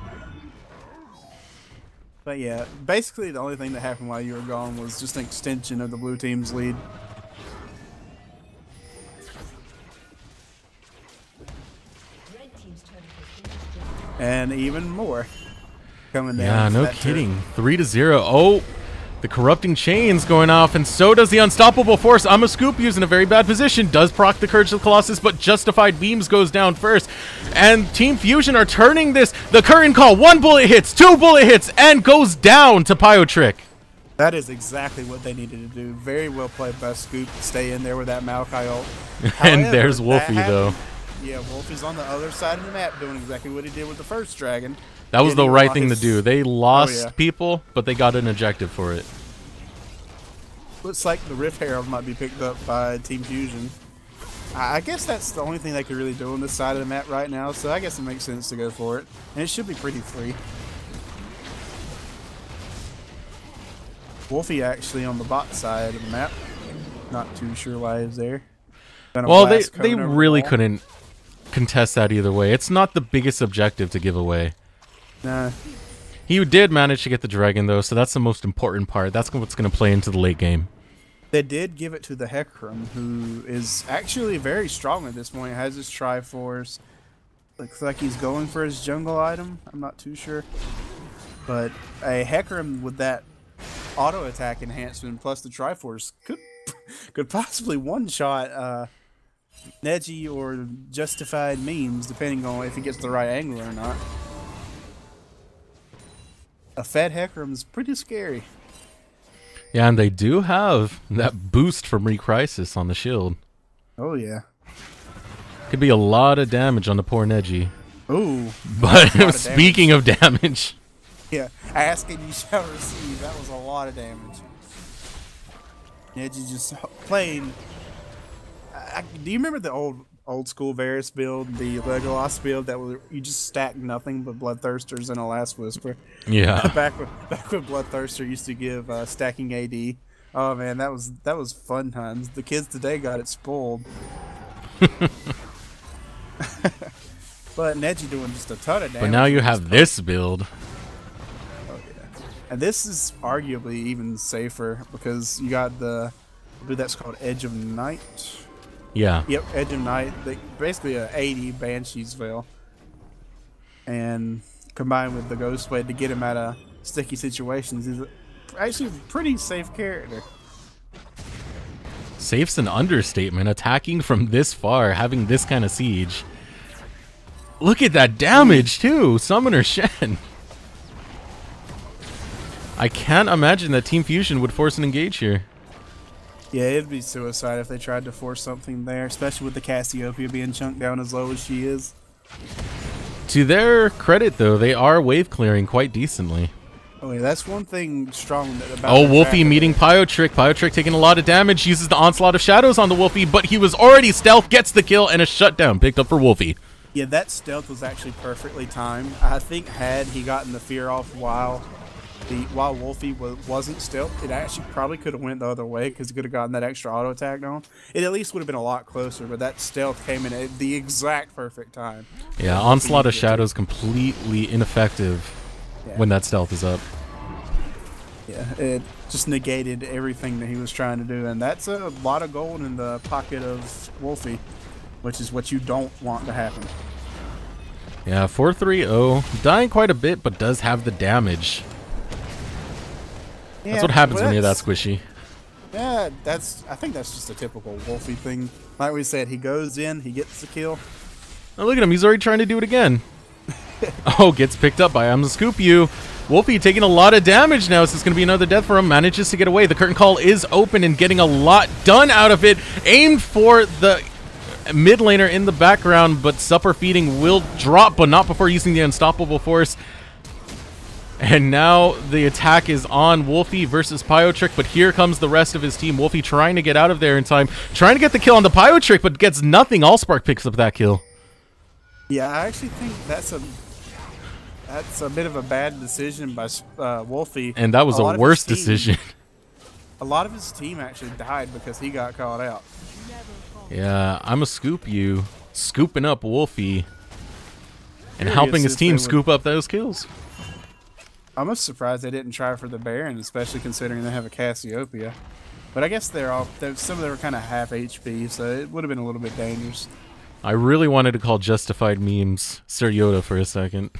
But yeah, basically the only thing that happened while you were gone was just an extension of the blue team's lead. And even more coming down. Yeah, no kidding. Turn. Three to zero. Oh, the corrupting chains going off, and so does the unstoppable force. I'm a Scoop using a very bad position. Does proc the Courage of the Colossus, but Justified Memes goes down first. And Team Fusion are turning this. The curtain call. One bullet hits, two bullet hits, and goes down to Pyotrick. That is exactly what they needed to do. Very well played by Scoop. Stay in there with that Maokai ult. However, and there's Wolfie though. Yeah, Wolfie's on the other side of the map doing exactly what he did with the first dragon. That was the right thing to do. They lost oh, yeah. people, but they got an objective for it. Looks like the Rift Herald might be picked up by Team Fusion. I guess that's the only thing they could really do on this side of the map right now, so I guess it makes sense to go for it. And it should be pretty free. Wolfie actually on the bot side of the map. Not too sure why he's there. Well, they, they really the couldn't contest that either way. It's not the biggest objective to give away. Nah. He did manage to get the dragon though, so that's the most important part. That's what's going to play into the late game. They did give it to the Hecarim, who is actually very strong at this point. Has his Triforce. Looks like he's going for his jungle item. I'm not too sure. But a Hecarim with that auto attack enhancement plus the Triforce could could possibly one shot uh Neji or Justified Memes, depending on if he gets the right angle or not. A fat Hecarim is pretty scary. Yeah, and they do have that boost from Re-Crisis on the shield. Oh, yeah. Could be a lot of damage on the poor Neji. Ooh. But speaking of damage. Yeah, ask and you shall receive. That was a lot of damage. Neji just playing... I, do you remember the old old school Varus build, the Legolas build that was you just stack nothing but Bloodthirsters and a Last Whisper? Yeah. back when back when Bloodthirster used to give uh, stacking A D. Oh man, that was that was fun times. The kids today got it spoiled. But Neji doing just a ton of damage. But now you have this build. Oh yeah, and this is arguably even safer because you got the I believe that's called Edge of Night. Yeah. Yep, Edge of Night. They, basically an eighty Banshee's Veil. And combined with the Ghost Blade to get him out of sticky situations, he's actually a pretty safe character. Safe's an understatement. Attacking from this far, having this kind of siege. Look at that damage, too. Summoner Shen. I can't imagine that Team Fusion would force an engage here. Yeah, it'd be suicide if they tried to force something there, especially with the Cassiopeia being chunked down as low as she is. To their credit, though, they are wave clearing quite decently. Oh, yeah, that's one thing strong that about. Oh, Wolfie meeting Pyotrick. Pyotrick taking a lot of damage, uses the onslaught of shadows on the Wolfie, but he was already stealth, gets the kill, and a shutdown picked up for Wolfie. Yeah, that stealth was actually perfectly timed. I think had he gotten the fear off while... The, while Wolfie was, wasn't stealth, it actually probably could have went the other way because he could have gotten that extra auto attack on. It at least would have been a lot closer, but that stealth came in at the exact perfect time. Yeah, Onslaught of Shadows completely ineffective yeah. when that stealth is up. Yeah, it just negated everything that he was trying to do, and that's a lot of gold in the pocket of Wolfie, which is what you don't want to happen. Yeah, four three zero, dying quite a bit, but does have the damage. That's yeah, what happens when you're that squishy. Yeah, that's. I think that's just a typical Wolfie thing. Like we said, he goes in, he gets the kill. Oh, look at him. He's already trying to do it again. Oh, gets picked up by I'm the Scoop You. Wolfie taking a lot of damage now, so it's going to be another death for him. Manages to get away. The curtain call is open and getting a lot done out of it. Aimed for the mid laner in the background, but Supper Feeding will drop, but not before using the Unstoppable Force. And now the attack is on Wolfie versus Pyotrick, but here comes the rest of his team. Wolfie trying to get out of there in time, trying to get the kill on the Pyotrick, but gets nothing. AllSpark picks up that kill. Yeah, I actually think that's a that's a bit of a bad decision by uh, Wolfie. And that was a, a worse decision. A lot of his team actually died because he got caught out. Yeah, I'm a scoop you scooping up Wolfie and helping his team scoop up those kills. I'm surprised they didn't try for the Baron, especially considering they have a Cassiopeia. But I guess they're all they're, some of them are kind of half H P, so it would have been a little bit dangerous. I really wanted to call Justified Memes Sir Yoda for a second.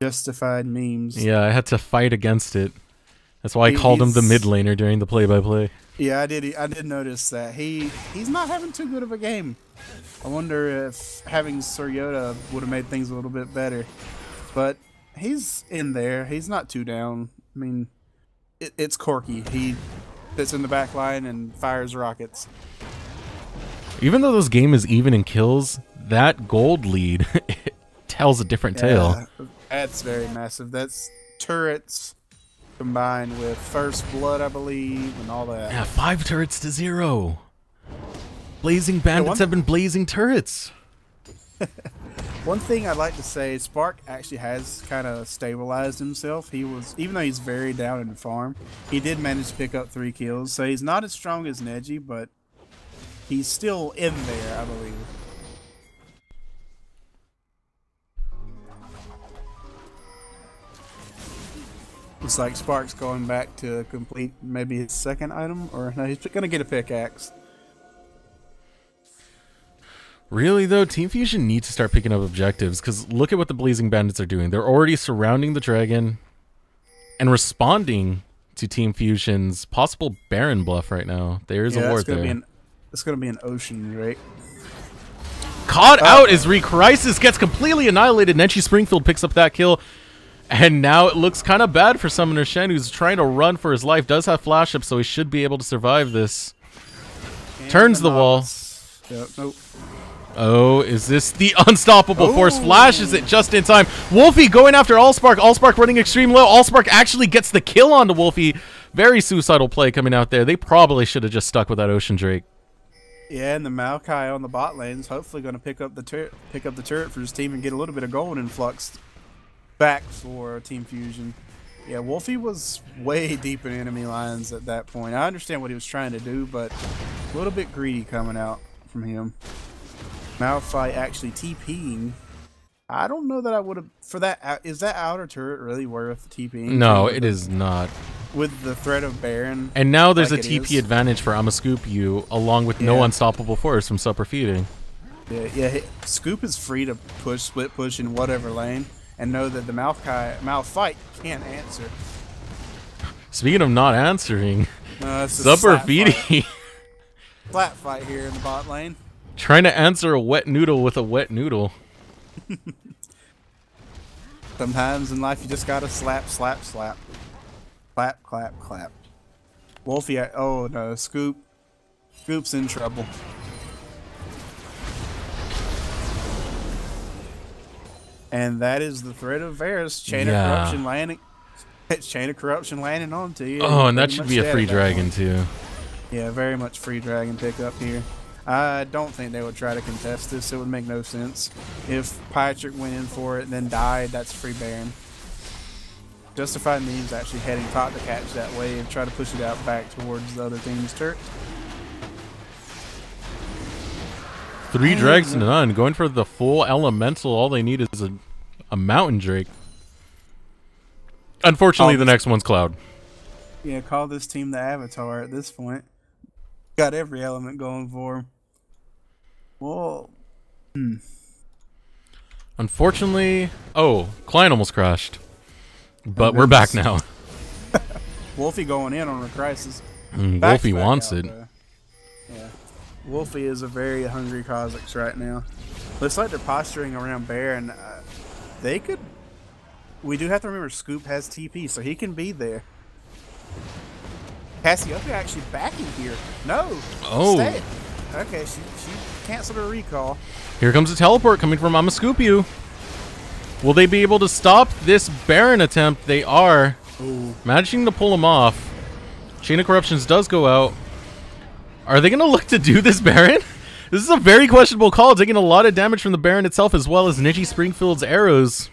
Justified Memes. Yeah, I had to fight against it. That's why I called him the mid laner during the play-by-play. Yeah, I did. I did notice that he he's not having too good of a game. I wonder if having Sir Yoda would have made things a little bit better. But he's in there. He's not too down. I mean, it, it's Corki. He sits in the back line and fires rockets. Even though this game is even in kills, that gold lead it tells a different yeah, tale. That's very massive. That's turrets combined with first blood, I believe, and all that. Yeah, five turrets to zero. Blazing Bandits yeah, have been blazing turrets. One thing I'd like to say, Spark actually has kind of stabilized himself. He was, even though he's very down in the farm, he did manage to pick up three kills. So he's not as strong as Neji, but he's still in there, I believe. Looks like Spark's going back to complete maybe his second item, or no, he's gonna get a pickaxe. Really though, Team Fusion needs to start picking up objectives, because look at what the Blazing Bandits are doing. They're already surrounding the dragon and responding to Team Fusion's possible Baron bluff right now. There is yeah, a ward there. Be an, it's gonna be an ocean, right? Caught oh. out as Re-Crisis gets completely annihilated. Neji Springfield picks up that kill. And now it looks kind of bad for Summoner Shen, who's trying to run for his life. Does have flash up, so he should be able to survive this. And turns the, the wall. Yep. Nope. Oh, is this the unstoppable oh. force? Flashes it just in time. Wolfie going after AllSpark. AllSpark running extreme low. AllSpark actually gets the kill onto Wolfie. Very suicidal play coming out there. They probably should have just stuck with that Ocean Drake. Yeah, and the Maokai on the bot lane is hopefully going to pick up the turret, pick up the turret for his team and get a little bit of gold influx back for Team Fusion. Yeah, Wolfie was way deep in enemy lines at that point. I understand what he was trying to do, but a little bit greedy coming out from him. Malphite actually TPing. I don't know that I would have for that. Is that outer turret really worth TPing? No, it is not. With the threat of Baron. And now there's like a T P is. advantage for I'ma Scoop You, along with yeah. no unstoppable force from Super Feeding. Yeah, yeah. Scoop is free to push, split push in whatever lane, and know that the Malphite, Malphite can't answer. Speaking of not answering, uh, Super Feeding. Flat fight here in the bot lane. Trying to answer a wet noodle with a wet noodle. Sometimes in life you just gotta slap, slap, slap. Clap, clap, clap. Wolfie, I, oh no, Scoop. Scoop's in trouble. And that is the threat of Varus. Chain yeah. of corruption landing. It's chain of corruption landing onto you. Oh, and that should be a free dragon too. Yeah, very much free dragon pickup here. I don't think they would try to contest this. It would make no sense. If Pyotrick went in for it and then died, that's free Baron. Justified Memes actually heading top to catch that wave and try to push it out back towards the other team's turret. Three drags to none, going for the full elemental. All they need is a, a mountain drake. Unfortunately, the next one's Cloud. Yeah, call this team the Avatar at this point. Got every element going for him. Whoa. Hmm. Unfortunately, oh, Klein almost crashed, but we're back now. Wolfie going in on Re-Crisis. Mm, Wolfie wants out, it. Though. Yeah. Wolfie is a very hungry Kha'Zix right now. Looks like they're posturing around Baron. Uh, they could... We do have to remember Scoop has T P, so he can be there. Cassiopeia actually backing here. No. Oh. Stay. Okay, she, she canceled her recall. Here comes a teleport coming from I'ma Scoop You. Will they be able to stop this Baron attempt? They are. Ooh. Managing to pull him off. Chain of Corruptions does go out. Are they going to look to do this Baron? This is a very questionable call, taking a lot of damage from the Baron itself as well as Neji Springfield's arrows.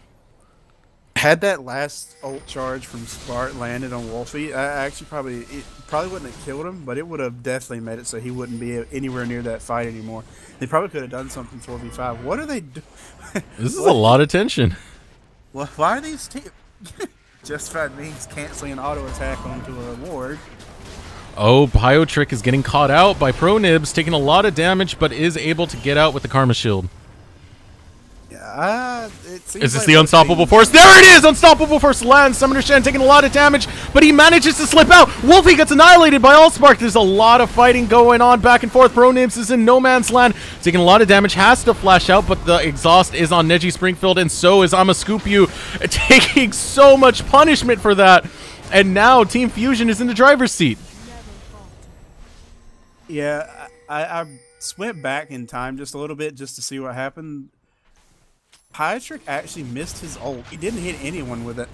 Had that last ult charge from Spark landed on Wolfie, I actually probably it probably wouldn't have killed him, but it would have definitely made it so he wouldn't be anywhere near that fight anymore. They probably could have done something four v five. What are they doing? This is a lot of tension. Well, why are these teams? Justified Memes canceling an auto attack onto a ward. Oh, Pyotrick is getting caught out by Pro Nibs, taking a lot of damage, but is able to get out with the Karma Shield. Uh, it seems is this like the unstoppable teams. force? There it is! Unstoppable force lands. Summoner Shen taking a lot of damage, but he manages to slip out. Wolfie gets annihilated by AllSpark. There's a lot of fighting going on back and forth. Pro Nibs is in no man's land, taking a lot of damage. Has to flash out, but the exhaust is on Neji Springfield, and so is I'ma Scoop You, taking so much punishment for that. And now Team Fusion is in the driver's seat. Yeah, I, I went back in time just a little bit just to see what happened. Pyotrick actually missed his ult. He didn't hit anyone with it.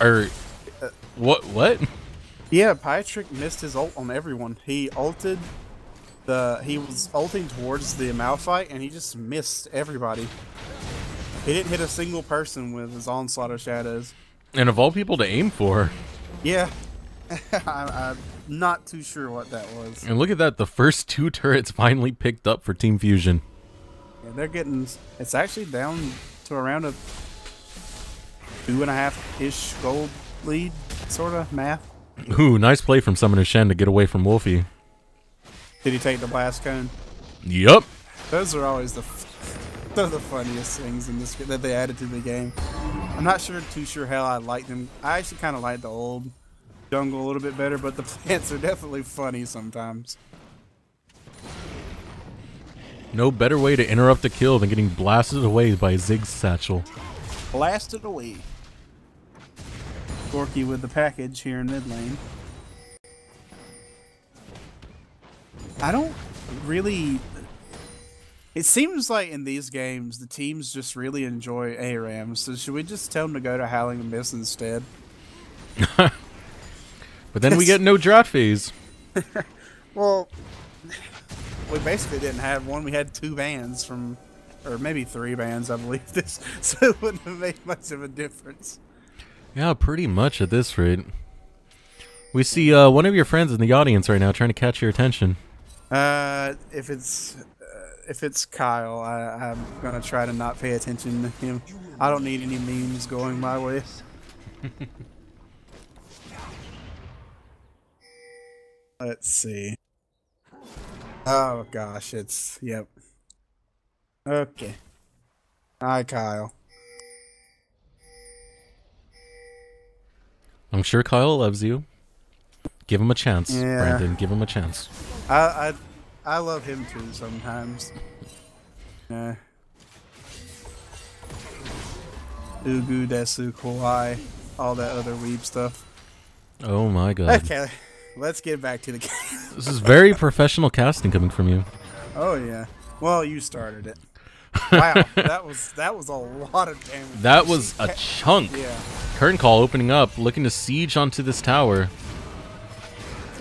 Or uh, what? What? Yeah, Pyotrick missed his ult on everyone. He ulted the. He was ulting towards the Malphite, and he just missed everybody. He didn't hit a single person with his onslaught of shadows. And of all people to aim for. Yeah. I'm not too sure what that was. And look at that. The first two turrets finally picked up for Team Fusion. Yeah, they're getting, it's actually down to around a two and a half-ish gold lead, sort of, math. Ooh, nice play from Summoner Shen to get away from Wolfie. Did he take the blast cone? Yup. Those are always the, those are the funniest things in this that they added to the game. I'm not sure, too sure how I like them. I actually kind of like the old jungle a little bit better, but the plants are definitely funny sometimes. No better way to interrupt a kill than getting blasted away by a Ziggs satchel. Blasted away. Corki with the package here in mid lane. I don't really... It seems like in these games, the teams just really enjoy A Rams, so should we just tell them to go to Howling Abyss instead? But then we get no draft phase. Well... We basically didn't have one. We had two bans from, or maybe three bans, I believe, this, so it wouldn't have made much of a difference. Yeah, pretty much at this rate. We see uh, one of your friends in the audience right now trying to catch your attention. Uh, if it's uh, if it's Kyle, I, I'm gonna try to not pay attention to him. I don't need any memes going my way. Let's see. Oh gosh, it's yep. Okay. Hi, Kyle. I'm sure Kyle loves you. Give him a chance, yeah. Brandon. Give him a chance. I I I love him too sometimes. Yeah. Ugu desu kawaii, all that other weeb stuff. Oh my god. Okay. Let's get back to the game. This is very professional casting coming from you. Oh yeah. Well, you started it. Wow, that was that was a lot of damage. That was a chunk. Yeah. Curtain call opening up, looking to siege onto this tower.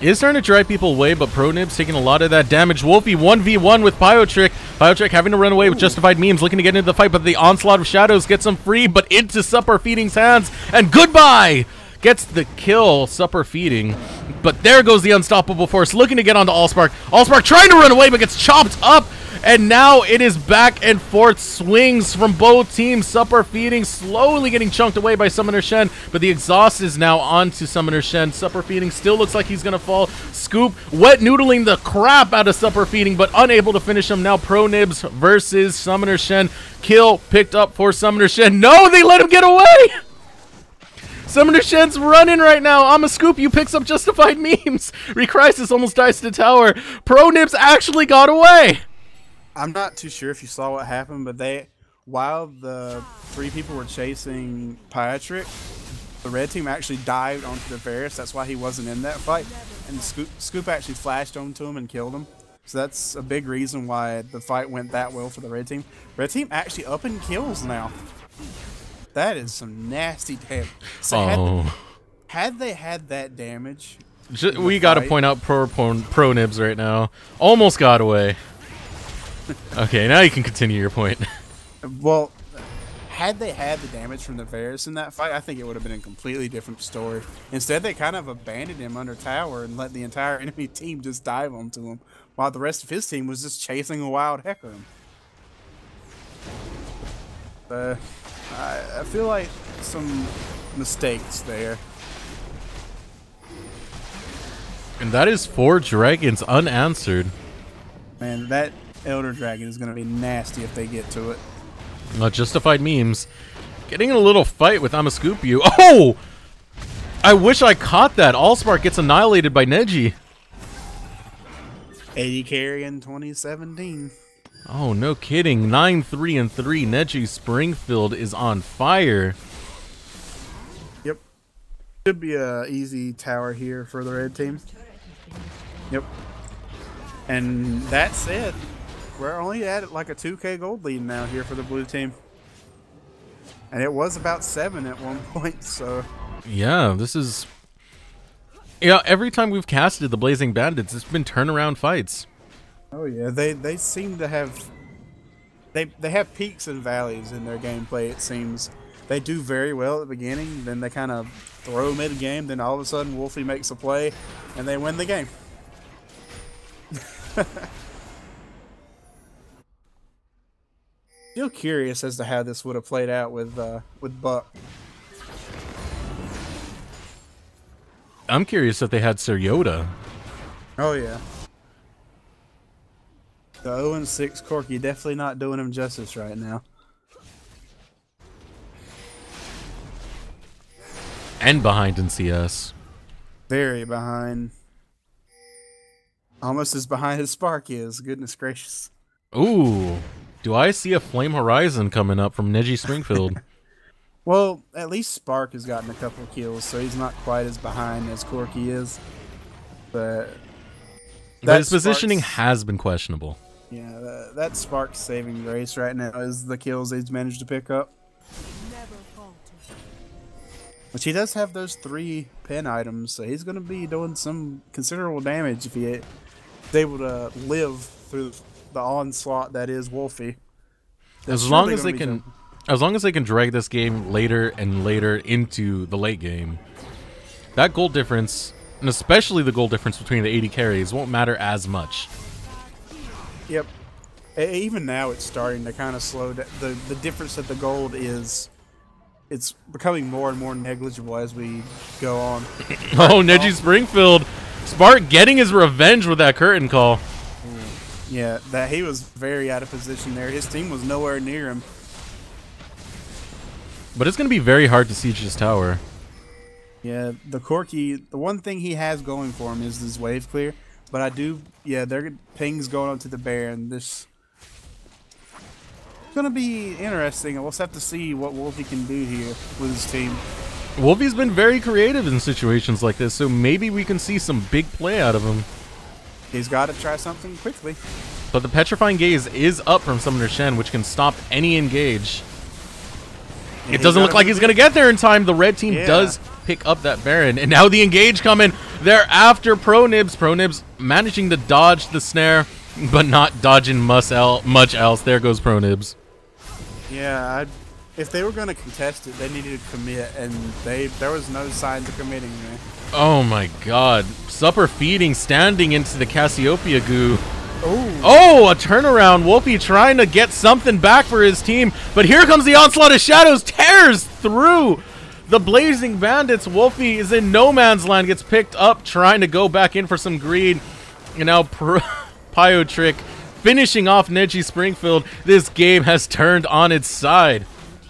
It is starting to drive people away, but Pro Nibs taking a lot of that damage. Wolfie one v one with Pyotrick. Pyotrick having to run away Ooh. with Justified Memes, looking to get into the fight, but the onslaught of shadows gets him free, but into Supper Feeding's hands, and goodbye! Gets the kill, Supper Feeding. But there goes the unstoppable force, looking to get onto AllSpark. AllSpark trying to run away, but gets chopped up. And now it is back and forth swings from both teams. Supper Feeding slowly getting chunked away by Summoner Shen. But the exhaust is now onto Summoner Shen. Supper Feeding still looks like he's going to fall. Scoop wet noodling the crap out of Supper Feeding, but unable to finish him. Now Pro Nibs versus Summoner Shen. Kill picked up for Summoner Shen. No, they let him get away. Summoner Shen's running right now. I'ma Scoop You picks up Justified Memes. Re-Crisis almost dies to the tower. Pro Nibs actually got away. I'm not too sure if you saw what happened, but they, while the three people were chasing Pyotrick, the red team actually dived onto the Varus. That's why he wasn't in that fight. And Scoop, Scoop actually flashed onto him and killed him. So that's a big reason why the fight went that well for the red team. Red team actually up and kills now. That is some nasty damage. So oh. had, the, had they had that damage J we gotta fight. point out pro, pro, pro Nibs right now. Almost got away. Okay, now you can continue your point. Well, had they had the damage from the Varus in that fight, I think it would have been a completely different story. Instead, they kind of abandoned him under tower and let the entire enemy team just dive onto him, while the rest of his team was just chasing a wild Hecarim. Uh, I, I feel like some mistakes there. And that is four dragons unanswered. Man, that Elder Dragon is going to be nasty if they get to it. Not Justified Memes. Getting in a little fight with I'ma Scoop You. Oh! I wish I caught that. AllSpark gets annihilated by Neji. A D carry in twenty seventeen. Oh, no kidding. nine three and three. Neji Springfield is on fire. Yep. Should be an easy tower here for the red team. Yep. And that's it. We're only at like a two K gold lead now here for the blue team. And it was about seven at one point, so. Yeah, this is. Yeah, every time we've casted the Blazing Bandits, it's been turnaround fights. Oh yeah, they they seem to have. They they have peaks and valleys in their gameplay. It seems they do very well at the beginning, then they kind of throw mid game, then all of a sudden Wolfie makes a play, and they win the game. Still curious as to how this would have played out with uh, with Buck. I'm curious if they had Sir Yoda. Oh yeah. The oh and six Corki definitely not doing him justice right now. And behind in C S. Very behind. Almost as behind as Spark is, goodness gracious. Ooh, do I see a Flame Horizon coming up from Neji Springfield? Well, at least Spark has gotten a couple kills, so he's not quite as behind as Corki is. But, but his Spark's, positioning has been questionable. Yeah, that, that Spark's saving grace right now is the kills he's managed to pick up. But he does have those three pin items, so he's going to be doing some considerable damage if he able to live through the onslaught that is Wolfie. That's as long as they can jumping. as long as they can drag this game later and later into the late game, that goal difference, and especially the goal difference between the A D carries, won't matter as much. Yep. Even now it's starting to kind of slow down. The, the difference that the gold is, it's becoming more and more negligible as we go on. Oh, Neji Springfield! Spark getting his revenge with that curtain call. Yeah, that he was very out of position there. His team was nowhere near him. But it's going to be very hard to siege this tower. Yeah, the Corki, the one thing he has going for him is this wave clear. But I do, yeah, their ping's going up to the Baron. This is going to be interesting. We'll just have to see what Wolfie can do here with his team. Wolfie's been very creative in situations like this, so maybe we can see some big play out of him. He's got to try something quickly. But the Petrifying Gaze is up from Summoner Shen, which can stop any engage. And it doesn't look like he's going to get there in time. The red team yeah. does pick up that Baron, and now the engage coming. They're after Pro Nibs. Pro Nibs managing to dodge the snare, but not dodging much else. There goes Pro Nibs. Yeah, I'd if they were going to contest it, they needed to commit, and they there was no sign to committing there. Oh my god. Supper feeding, standing into the Cassiopeia goo. Ooh. Oh, a turnaround. Wolfie trying to get something back for his team, but here comes the onslaught of shadows. Tears through the Blazing Bandits. Wolfie is in no man's land, gets picked up, trying to go back in for some greed. And now Pyotrick finishing off Neji Springfield. This game has turned on its side.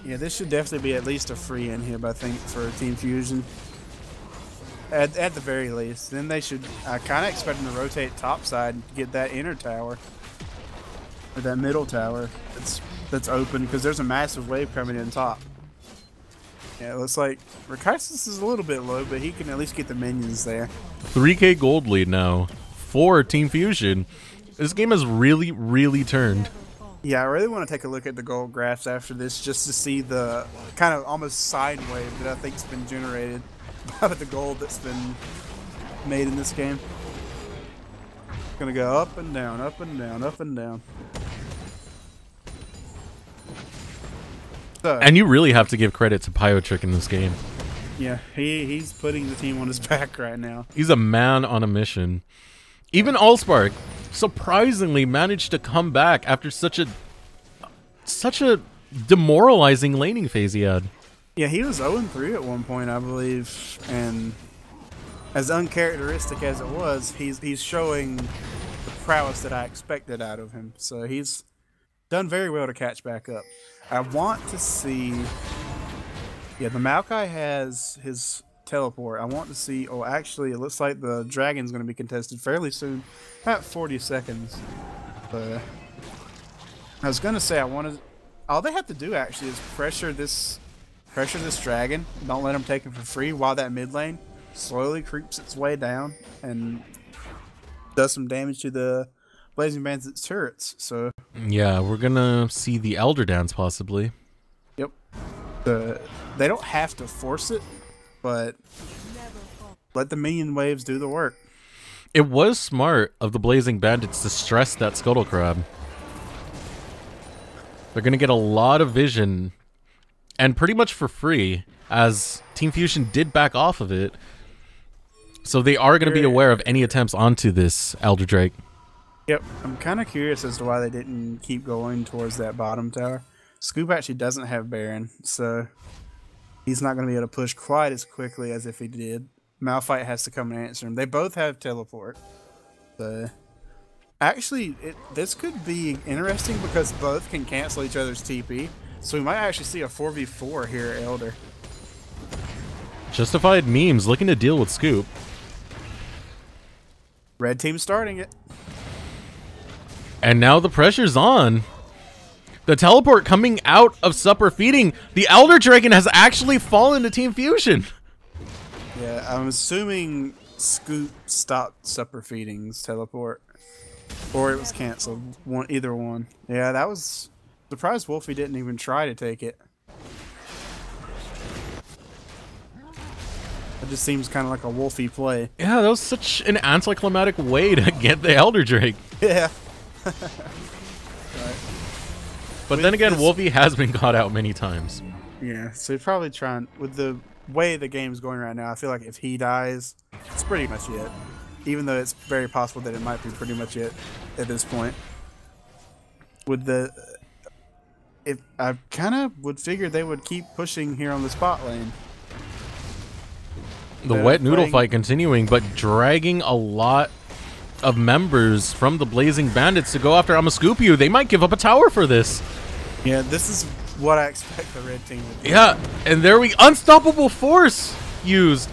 Yeah, this should definitely be at least a free in here, but I think for Team Fusion, at at the very least, then they should. I kind of expect them to rotate topside and get that inner tower or that middle tower. That's that's open because there's a massive wave coming in top. Yeah, it looks like Re-Crisis is a little bit low, but he can at least get the minions there. three K gold lead now for Team Fusion. This game has really, really turned. Yeah, I really want to take a look at the gold graphs after this just to see the kind of almost side wave that I think has been generated by the gold that's been made in this game. Gonna go up and down, up and down, up and down. So, and you really have to give credit to Pyotrick in this game. Yeah, he, he's putting the team on his back right now. He's a man on a mission. Even AllSpark surprisingly managed to come back after such a such a demoralizing laning phase he had. Yeah, he was oh and three at one point, I believe, and as uncharacteristic as it was, he's he's showing the prowess that I expected out of him. So he's done very well to catch back up. I want to see. Yeah, the Maokai has his teleport. I want to see. Oh, actually, it looks like the dragon's going to be contested fairly soon, about forty seconds. But I was going to say I wanted. All they have to do actually is pressure this, pressure this dragon. Don't let him take it for free while that mid lane slowly creeps its way down and does some damage to the Blazing Bandits turrets. So yeah, we're gonna see the Elder Dance possibly. Yep. The, they don't have to force it, but let the minion waves do the work. It was smart of the Blazing Bandits to stress that Scuttle Crab. They're gonna get a lot of vision and pretty much for free, as Team Fusion did back off of it. So they are going to be aware of any attempts onto this Elder Drake. Yep. I'm kind of curious as to why they didn't keep going towards that bottom tower. Scoop actually doesn't have Baron, so he's not going to be able to push quite as quickly as if he did. Malphite has to come and answer him. They both have teleport. So actually, it, this could be interesting because both can cancel each other's T P. So we might actually see a four v four here, Elder. Justified Memes looking to deal with Scoop. Red team starting it. And now the pressure's on. The teleport coming out of Supper Feeding. The Elder Dragon has actually fallen to Team Fusion. Yeah, I'm assuming Scoop stopped Supper Feeding's teleport. Or it was canceled. One, either one. Yeah, that was... Surprised Wolfie didn't even try to take it. It just seems kind of like a Wolfie play. Yeah, that was such an anticlimactic way to get the Elder Drake. Yeah. Right. But with then again, this... Wolfie has been caught out many times. Yeah, so he's probably trying... With the way the game's going right now, I feel like if he dies, it's pretty much it. Even though it's very possible that it might be pretty much it at this point. With the... If I kind of would figure they would keep pushing here on the spot lane. The uh, wet noodle fight continuing, but dragging a lot of members from the Blazing Bandits to go after I'ma Scoop You. They might give up a tower for this. Yeah, this is what I expect the red team would do. Yeah, and there we unstoppable force used.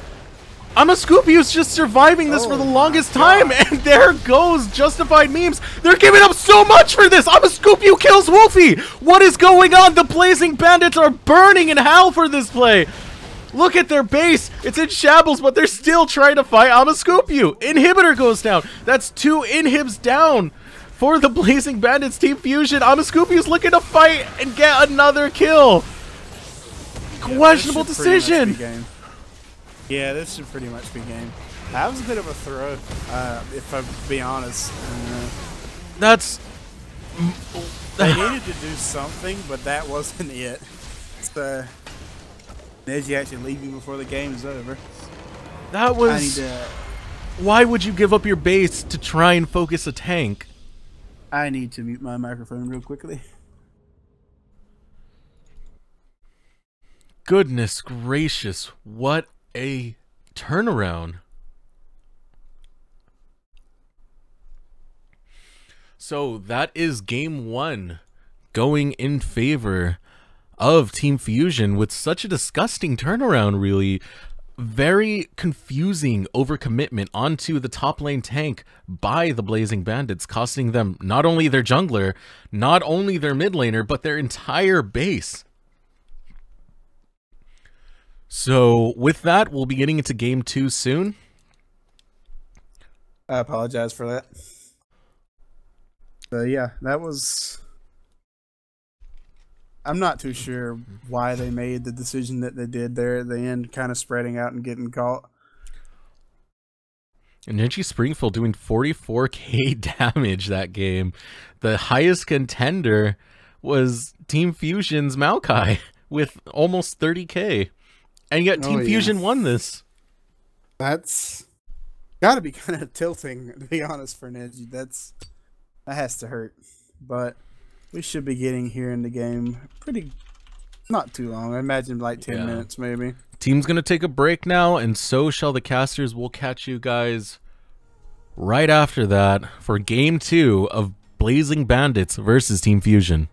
I'ma Scoop You's just surviving this oh for the longest time, and there goes Justified Memes. They're giving up so much for this. I'ma Scoop You kills Wolfie. What is going on? The Blazing Bandits are burning in hell for this play. Look at their base. It's in shambles, but they're still trying to fight I'ma Scoop You. Inhibitor goes down. That's two inhibs down for the Blazing Bandits. Team Fusion. I'ma Scoop You's looking to fight and get another kill. Yeah, questionable decision. Yeah, this should pretty much be game. That was a bit of a throw, uh, if I'm be honest. Uh, That's... They needed to do something, but that wasn't it. So, Neji actually leaving before the game is over. That was... I need to, why would you give up your base to try and focus a tank? I need to mute my microphone real quickly. Goodness gracious, what... a turnaround. So that is game one going in favor of Team Fusion with such a disgusting turnaround, really. Very confusing overcommitment onto the top lane tank by the Blazing Bandits, costing them not only their jungler, not only their mid laner, but their entire base. So with that, we'll be getting into game two soon. I apologize for that. So yeah, that was... I'm not too sure why they made the decision that they did there at the end, kind of spreading out and getting caught. And Neji Springfield doing forty-four K damage that game. The highest contender was Team Fusion's Maokai with almost thirty K. And yet Team oh, Fusion yeah. won this. That's got to be kind of tilting, to be honest, for Neji. That's, that has to hurt. But we should be getting here in the game pretty... not too long. I imagine like ten yeah. minutes maybe. Team's going to take a break now, and so shall the casters. We'll catch you guys right after that for game two of Blazing Bandits versus Team Fusion.